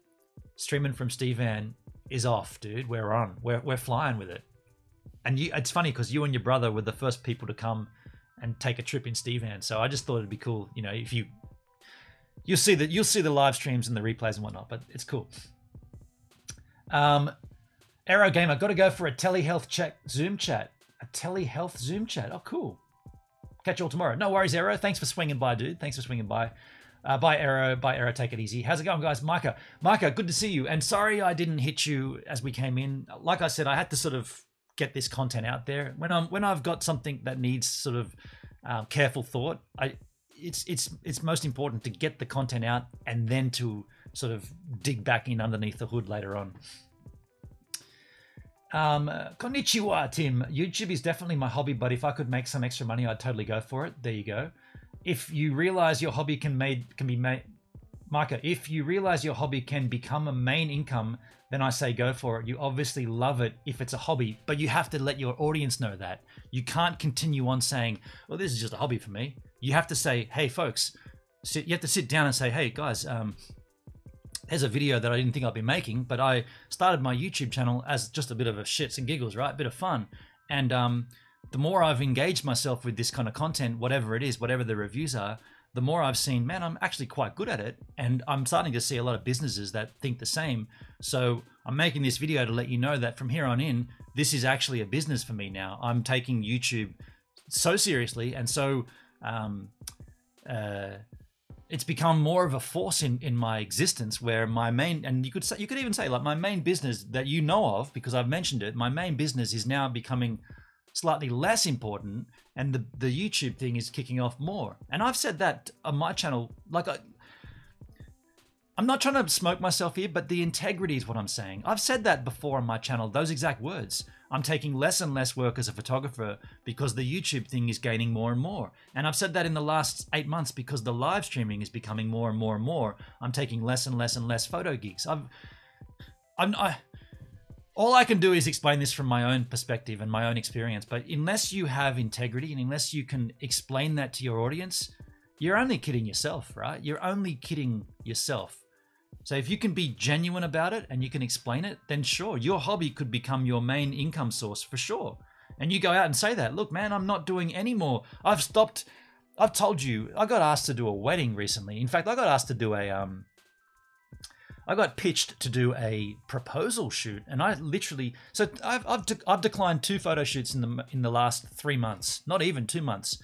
streaming from Stevan is off, dude. We're on. We're flying with it. And it's funny because you and your brother were the first people to come and take a trip in Stevan. So I just thought it'd be cool, you know, if you'll see the live streams and the replays and whatnot, but it's cool. Aero Gamer, got to go for a telehealth check Zoom chat. A telehealth Zoom chat. Oh, cool. Catch you all tomorrow. No worries, Aero. Thanks for swinging by, dude. Thanks for swinging by. Bye, Aero. Take it easy. How's it going, guys? Micah, good to see you. And sorry I didn't hit you as we came in. Like I said, I had to sort of get this content out there. When I've got something that needs sort of careful thought, it's most important to get the content out and then to sort of dig back in underneath the hood later on. Konnichiwa, Tim. YouTube is definitely my hobby, but if I could make some extra money, I'd totally go for it. There you go. If you realize your hobby can be made, Micah, if you realize your hobby can become a main income, then I say go for it. You obviously love it if it's a hobby, but you have to let your audience know that. You can't continue on saying, well, this is just a hobby for me. You have to say, hey, folks, you have to sit down and say, hey, guys, there's a video that I didn't think I'd be making, but I started my YouTube channel as just a bit of a shits and giggles, right? A bit of fun. And the more I've engaged myself with this kind of content, whatever it is, whatever the reviews are, the more I've seen, man, I'm actually quite good at it. And I'm starting to see a lot of businesses that think the same. So I'm making this video to let you know that from here on in, this is actually a business for me now. I'm taking YouTube so seriously and so... it's become more of a force in my existence where my main, and you could even say like my main business that you know of, because I've mentioned it, my main business is now becoming slightly less important and the YouTube thing is kicking off more. And I've said that on my channel, like I'm not trying to smoke myself here, but the integrity is what I'm saying. I've said that before on my channel, those exact words. I'm taking less and less work as a photographer because the YouTube thing is gaining more and more. And I've said that in the last 8 months because the live streaming is becoming more and more and more. I'm taking less and less and less photo gigs. All I can do is explain this from my own perspective and my own experience. But unless you have integrity and unless you can explain that to your audience, you're only kidding yourself, right? You're only kidding yourself. So if you can be genuine about it and you can explain it, then sure, your hobby could become your main income source for sure. And you go out and say that, look, man, I'm not doing any more. I've stopped. I've told you, I got asked to do a wedding recently. In fact, I got asked to do I got pitched to do a proposal shoot and I literally, so I've declined 2 photo shoots in the last 3 months, not even 2 months.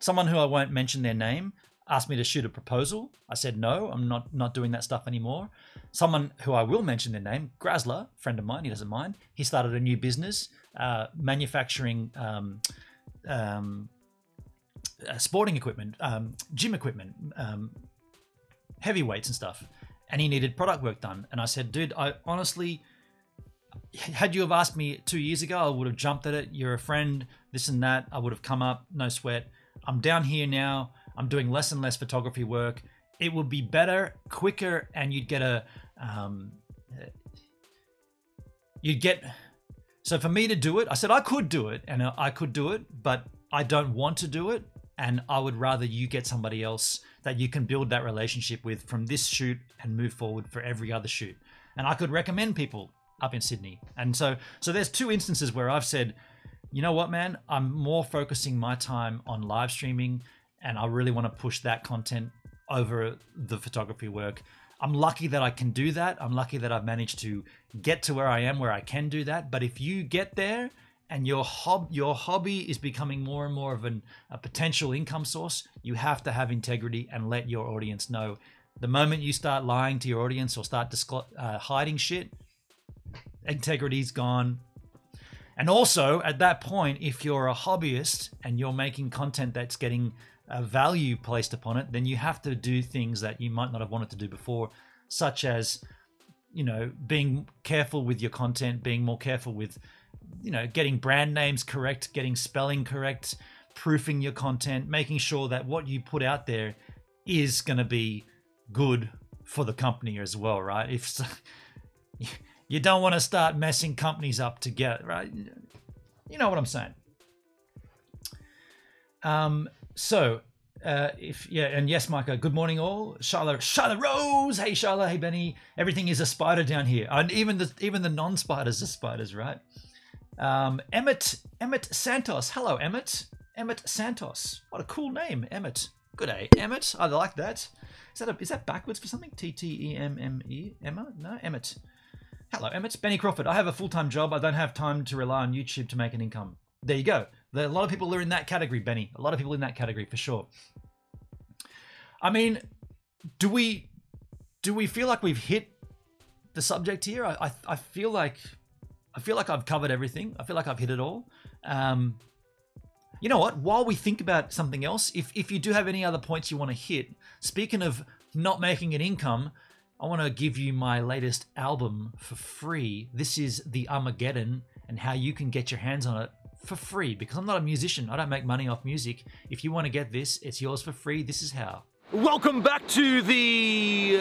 Someone who I won't mention their name asked me to shoot a proposal. I said, no, I'm not doing that stuff anymore. Someone who I will mention their name, Grasler, friend of mine, he doesn't mind. He started a new business, manufacturing sporting equipment, gym equipment, heavyweights and stuff. And he needed product work done. And I said, dude, I honestly, had you have asked me 2 years ago, I would have jumped at it. You're a friend, this and that. I would have come up, no sweat. I'm down here now. I'm doing less and less photography work. It would be better, quicker, and you'd get a, so for me to do it, I said I could do it, and I could do it, but I don't want to do it. And I would rather you get somebody else that you can build that relationship with from this shoot and move forward for every other shoot. And I could recommend people up in Sydney. And so there's two instances where I've said, you know what, man, I'm more focusing my time on live streaming and I really want to push that content over the photography work. I'm lucky that I can do that. I'm lucky that I've managed to get to where I am, where I can do that. But if you get there and your hobby is becoming more and more of a potential income source, you have to have integrity and let your audience know. The moment you start lying to your audience or start hiding shit, integrity's gone. And also at that point, if you're a hobbyist and you're making content that's getting a value placed upon it, then you have to do things that you might not have wanted to do before, such as, you know, being careful with your content, being more careful with, you know, getting brand names correct, getting spelling correct, proofing your content, making sure that what you put out there is going to be good for the company as well, right? If you don't want to start messing companies up together, right? You know what I'm saying. And yes, Micah, good morning all. Shyla Rose. Hey Shyla, hey Benny. Everything is a spider down here. And even the non-spiders are spiders, right? Emmett Santos. Hello, Emmett. Emmett Santos. What a cool name, Emmett. Good day, Emmett. I like that. Is that backwards for something? T-T-E-M-M-E? Emma? No, Emmett. Hello, Emmett. Benny Crawford. I have a full-time job. I don't have time to rely on YouTube to make an income. There you go. A lot of people are in that category, Benny. A lot of people in that category for sure. I mean, do we feel like we've hit the subject here? I feel like I've covered everything. I feel like I've hit it all. You know what? While we think about something else, if you do have any other points you want to hit, speaking of not making an income, I want to give you my latest album for free. This is The Armageddon and how you can get your hands on it for free, because I'm not a musician. I don't make money off music. If you want to get this, it's yours for free. This is how. Welcome back to the,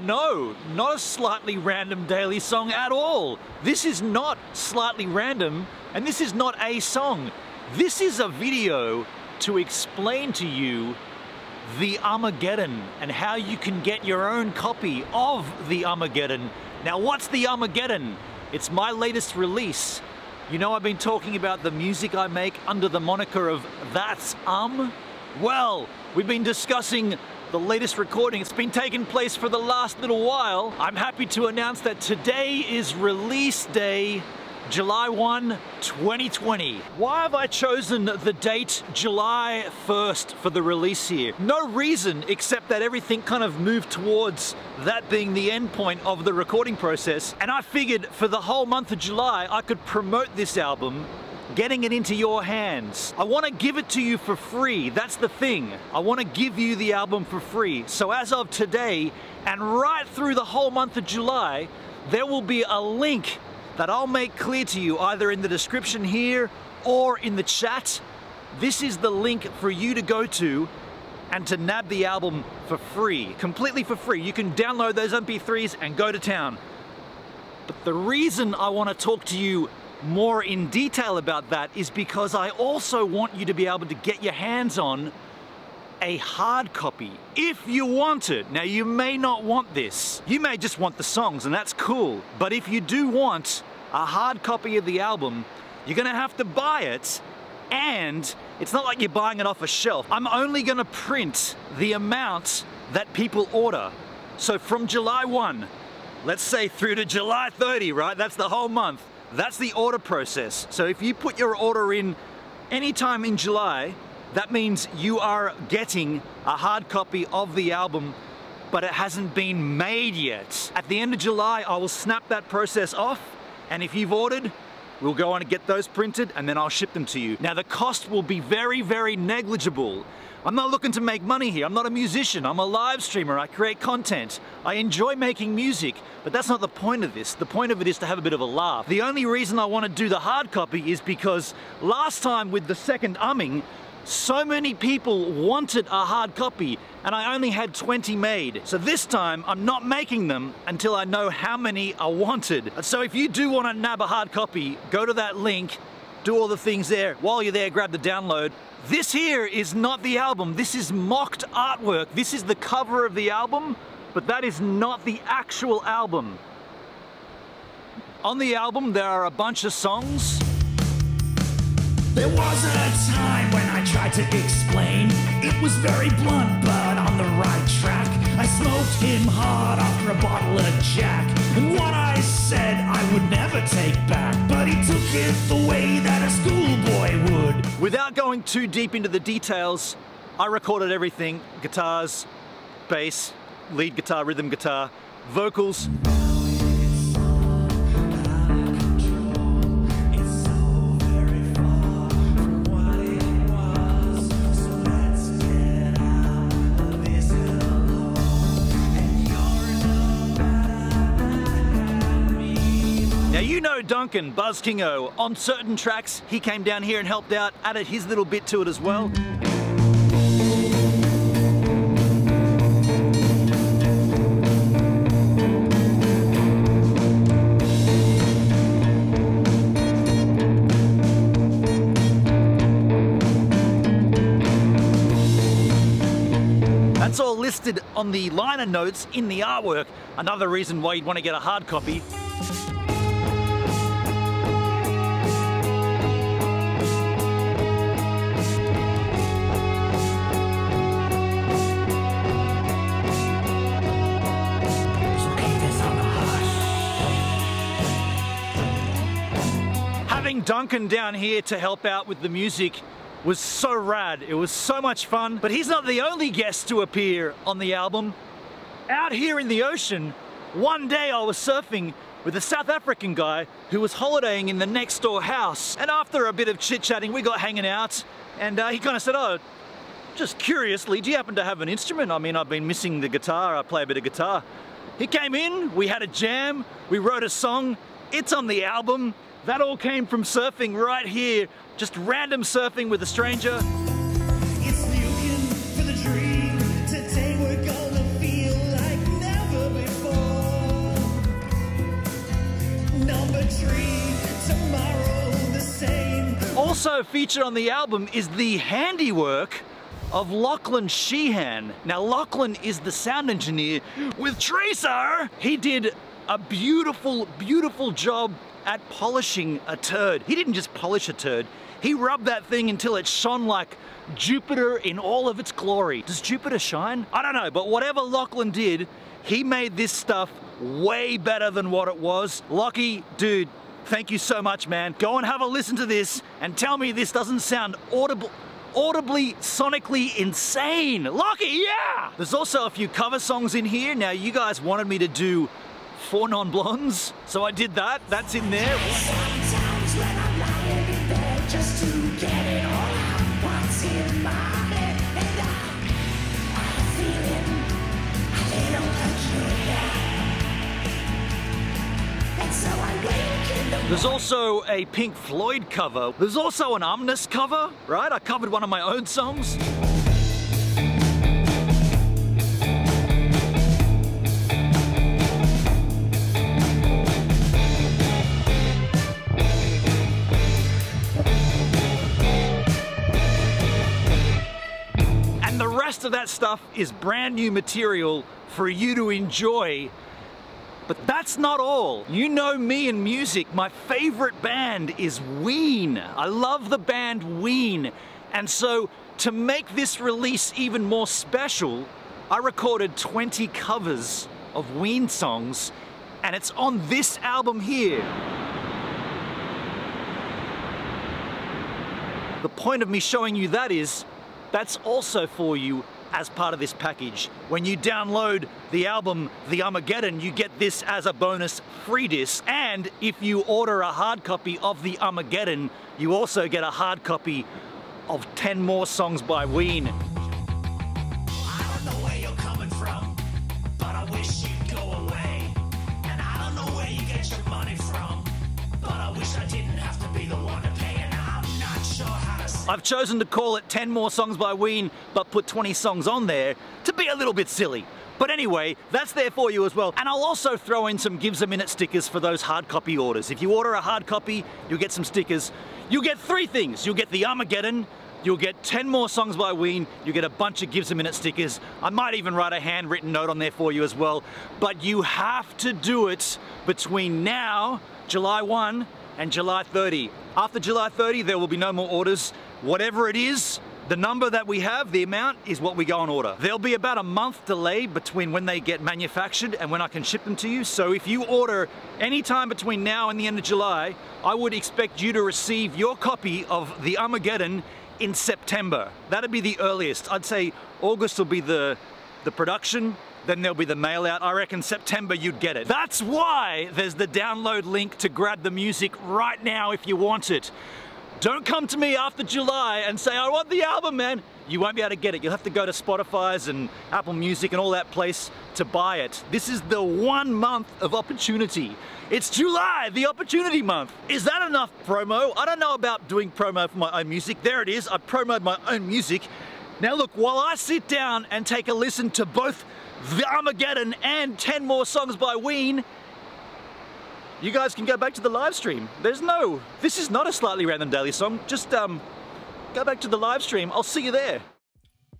not a slightly random daily song at all. This is not slightly random, and this is not a song. This is a video to explain to you The Armageddon and how you can get your own copy of The Armageddon. Now, what's The Armageddon? It's my latest release. You know, I've been talking about the music I make under the moniker of That's Well, we've been discussing the latest recording. It's been taking place for the last little while. I'm happy to announce that today is release day, July 1, 2020. Why have I chosen the date July 1st for the release here? No reason, except that everything kind of moved towards that being the end point of the recording process. And I figured for the whole month of July, I could promote this album, getting it into your hands. I want to give it to you for free. That's the thing. I want to give you the album for free. So as of today, and right through the whole month of July, there will be a link that I'll make clear to you either in the description here or in the chat. This is the link for you to go to and to nab the album for free, completely for free. You can download those MP3s and go to town. But the reason I want to talk to you more in detail about that is because I also want you to be able to get your hands on a hard copy if you want it. Now, you may not want this. You may just want the songs, and that's cool. But if you do want a hard copy of the album, you're gonna have to buy it, and it's not like you're buying it off a shelf. I'm only gonna print the amount that people order. So from July 1, let's say through to July 30, right? That's the whole month. That's the order process. So if you put your order in anytime in July, that means you are getting a hard copy of the album, but it hasn't been made yet. At the end of July, I will snap that process off, and if you've ordered, we'll go on and get those printed, and then I'll ship them to you. Now, the cost will be very, very negligible. I'm not looking to make money here. I'm not a musician. I'm a live streamer. I create content. I enjoy making music, but that's not the point of this. The point of it is to have a bit of a laugh. The only reason I want to do the hard copy is because last time with the second umming, so many people wanted a hard copy, and I only had 20 made. So this time, I'm not making them until I know how many are wanted. So if you do want to nab a hard copy, go to that link, do all the things there. While you're there, grab the download. This here is not the album. This is mocked artwork. This is the cover of the album, but that is not the actual album. On the album, there are a bunch of songs. There was a time when I tried to explain. It was very blunt, but on the right track. I smoked him hard after a bottle of Jack. And what I said I would never take back, but he took it the way that a schoolboy would. Without going too deep into the details, I recorded everything. Guitars, bass, lead guitar, rhythm guitar, vocals. Duncan, Buzz Kingo, on certain tracks, he came down here and helped out, added his little bit to it as well. That's all listed on the liner notes in the artwork. Another reason why you'd want to get a hard copy. Having Duncan down here to help out with the music was so rad. It was so much fun. But he's not the only guest to appear on the album. Out here in the ocean, one day I was surfing with a South African guy who was holidaying in the next door house. And after a bit of chit-chatting, we got hanging out, and he kind of said, "Oh, just curiously, do you happen to have an instrument? I mean, I've been missing the guitar. I play a bit of guitar." He came in, we had a jam, we wrote a song. It's on the album. That all came from surfing right here, just random surfing with a stranger. It's looking for the dream. Today we're gonna feel like never before. Number three, tomorrow the same. Also featured on the album is the handiwork of Lachlan Sheehan. Now Lachlan is the sound engineer with Tresor. He did a beautiful, beautiful job at polishing a turd. He didn't just polish a turd, he rubbed that thing until it shone like Jupiter in all of its glory. Does Jupiter shine? I don't know, but whatever Lachlan did, he made this stuff way better than what it was. Lockie, dude, thank you so much, man. Go and have a listen to this and tell me this doesn't sound audibly, sonically insane. Lockie, yeah! There's also a few cover songs in here. Now, you guys wanted me to do Four Non Blondes, so I did that. That's in there. Sometimes when I'm lying in bed, just to get it all out, what's in my head, and I'm feeling a little peculiar, and so I wake in the morning. There's also a Pink Floyd cover. There's also an Ominous cover, right? I covered one of my own songs. The rest of that stuff is brand new material for you to enjoy. But that's not all. You know me and music. My favorite band is Ween. I love the band Ween. And so to make this release even more special, I recorded 20 covers of Ween songs, and it's on this album here. The point of me showing you that is, that's also for you as part of this package. When you download the album, The Armageddon, you get this as a bonus free disc. And if you order a hard copy of The Armageddon, you also get a hard copy of 10 More Songs by Ween. I don't know where you're coming from, but I wish you'd go away. And I don't know where you get your money from, but I wish I didn't have to be the one to pay, and I'm not sure. I've chosen to call it 10 more songs by Ween, but put 20 songs on there to be a little bit silly. But anyway, that's there for you as well. And I'll also throw in some Gives A Minute stickers for those hard copy orders. If you order a hard copy, you'll get some stickers. You'll get three things. You'll get The Armageddon, you'll get 10 more songs by Ween, you'll get a bunch of Gives A Minute stickers. I might even write a handwritten note on there for you as well. But you have to do it between now, July 1, and July 30. After July 30, there will be no more orders. Whatever it is, the number that we have, the amount, is what we go and order. There'll be about a month delay between when they get manufactured and when I can ship them to you. So if you order any time between now and the end of July, I would expect you to receive your copy of The Armageddon in September. That'd be the earliest. I'd say August will be the production, then there'll be the mail out. I reckon September you'd get it. That's why there's the download link to grab the music right now if you want it. Don't come to me after July and say, I want the album, man. You won't be able to get it. You'll have to go to Spotify's and Apple Music and all that place to buy it. This is the 1 month of opportunity. It's July, the opportunity month. Is that enough promo? I don't know about doing promo for my own music. There it is, I promoted my own music. Now look, while I sit down and take a listen to both The Armageddon and 10 more songs by Ween, you guys can go back to the live stream. This is not a slightly random daily song. Just go back to the live stream. I'll see you there.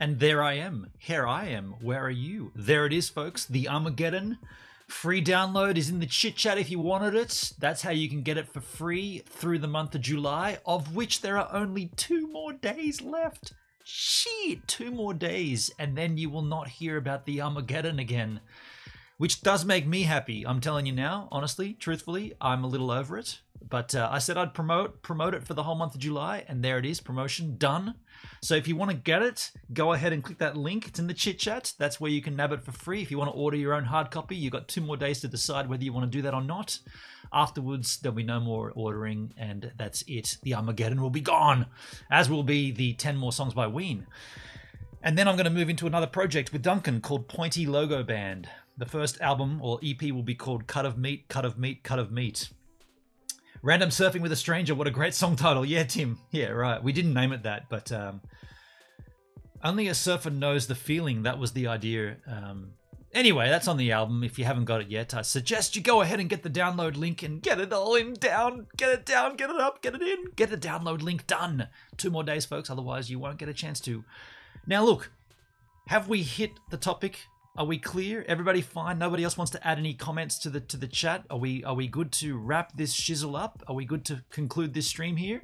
And there I am. Here I am. Where are you? There it is, folks. The Armageddon. Free download is in the chit chat if you wanted it. That's how you can get it for free through the month of July, of which there are only 2 more days left. Shit, 2 more days. And then you will not hear about the Armageddon again. Which does make me happy. I'm telling you now, honestly, truthfully, I'm a little over it. But I said I'd promote it for the whole month of July, and there it is, promotion done. So if you want to get it, go ahead and click that link. It's in the chit chat. That's where you can nab it for free. If you want to order your own hard copy, you've got 2 more days to decide whether you want to do that or not. Afterwards, there'll be no more ordering, and that's it. The Armageddon will be gone, as will be the 10 more songs by Ween. And then I'm going to move into another project with Duncan called Pointy Logo Band. The first album or EP will be called Cut of Meat, Cut of Meat, Cut of Meat. Random Surfing with a Stranger, what a great song title. Yeah, Tim. Yeah, right. We didn't name it that, but only a surfer knows the feeling. That was the idea. Anyway, that's on the album. If you haven't got it yet, I suggest you go ahead and get the download link and get it all in down. Get it down, get it up, get it in. Get the download link done. 2 more days, folks. Otherwise, you won't get a chance to. Now, look, have we hit the topic? Are we clear? Everybody fine? Nobody else wants to add any comments to the chat? Are we good to wrap this shizzle up? Are we good to conclude this stream here?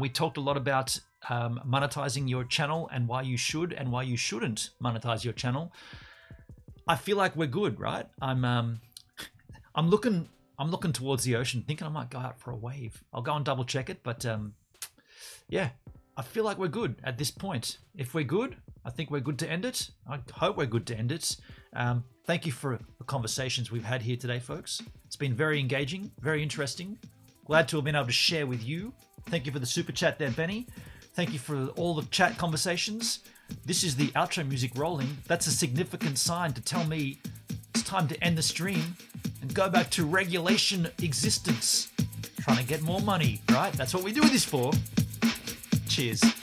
We talked a lot about monetizing your channel and why you should and why you shouldn't monetize your channel. I feel like we're good, right? I'm looking towards the ocean, thinking I might go out for a wave. I'll go and double check it, but yeah, I feel like we're good at this point. If we're good, I think we're good to end it. I hope we're good to end it. Thank you for the conversations we've had here today, folks. It's been very engaging, very interesting. Glad to have been able to share with you. Thank you for the super chat there, Benny. Thank you for all the chat conversations. This is the outro music rolling. That's a significant sign to tell me it's time to end the stream and go back to regulation existence. Trying to get more money, right? That's what we do this for. Cheers.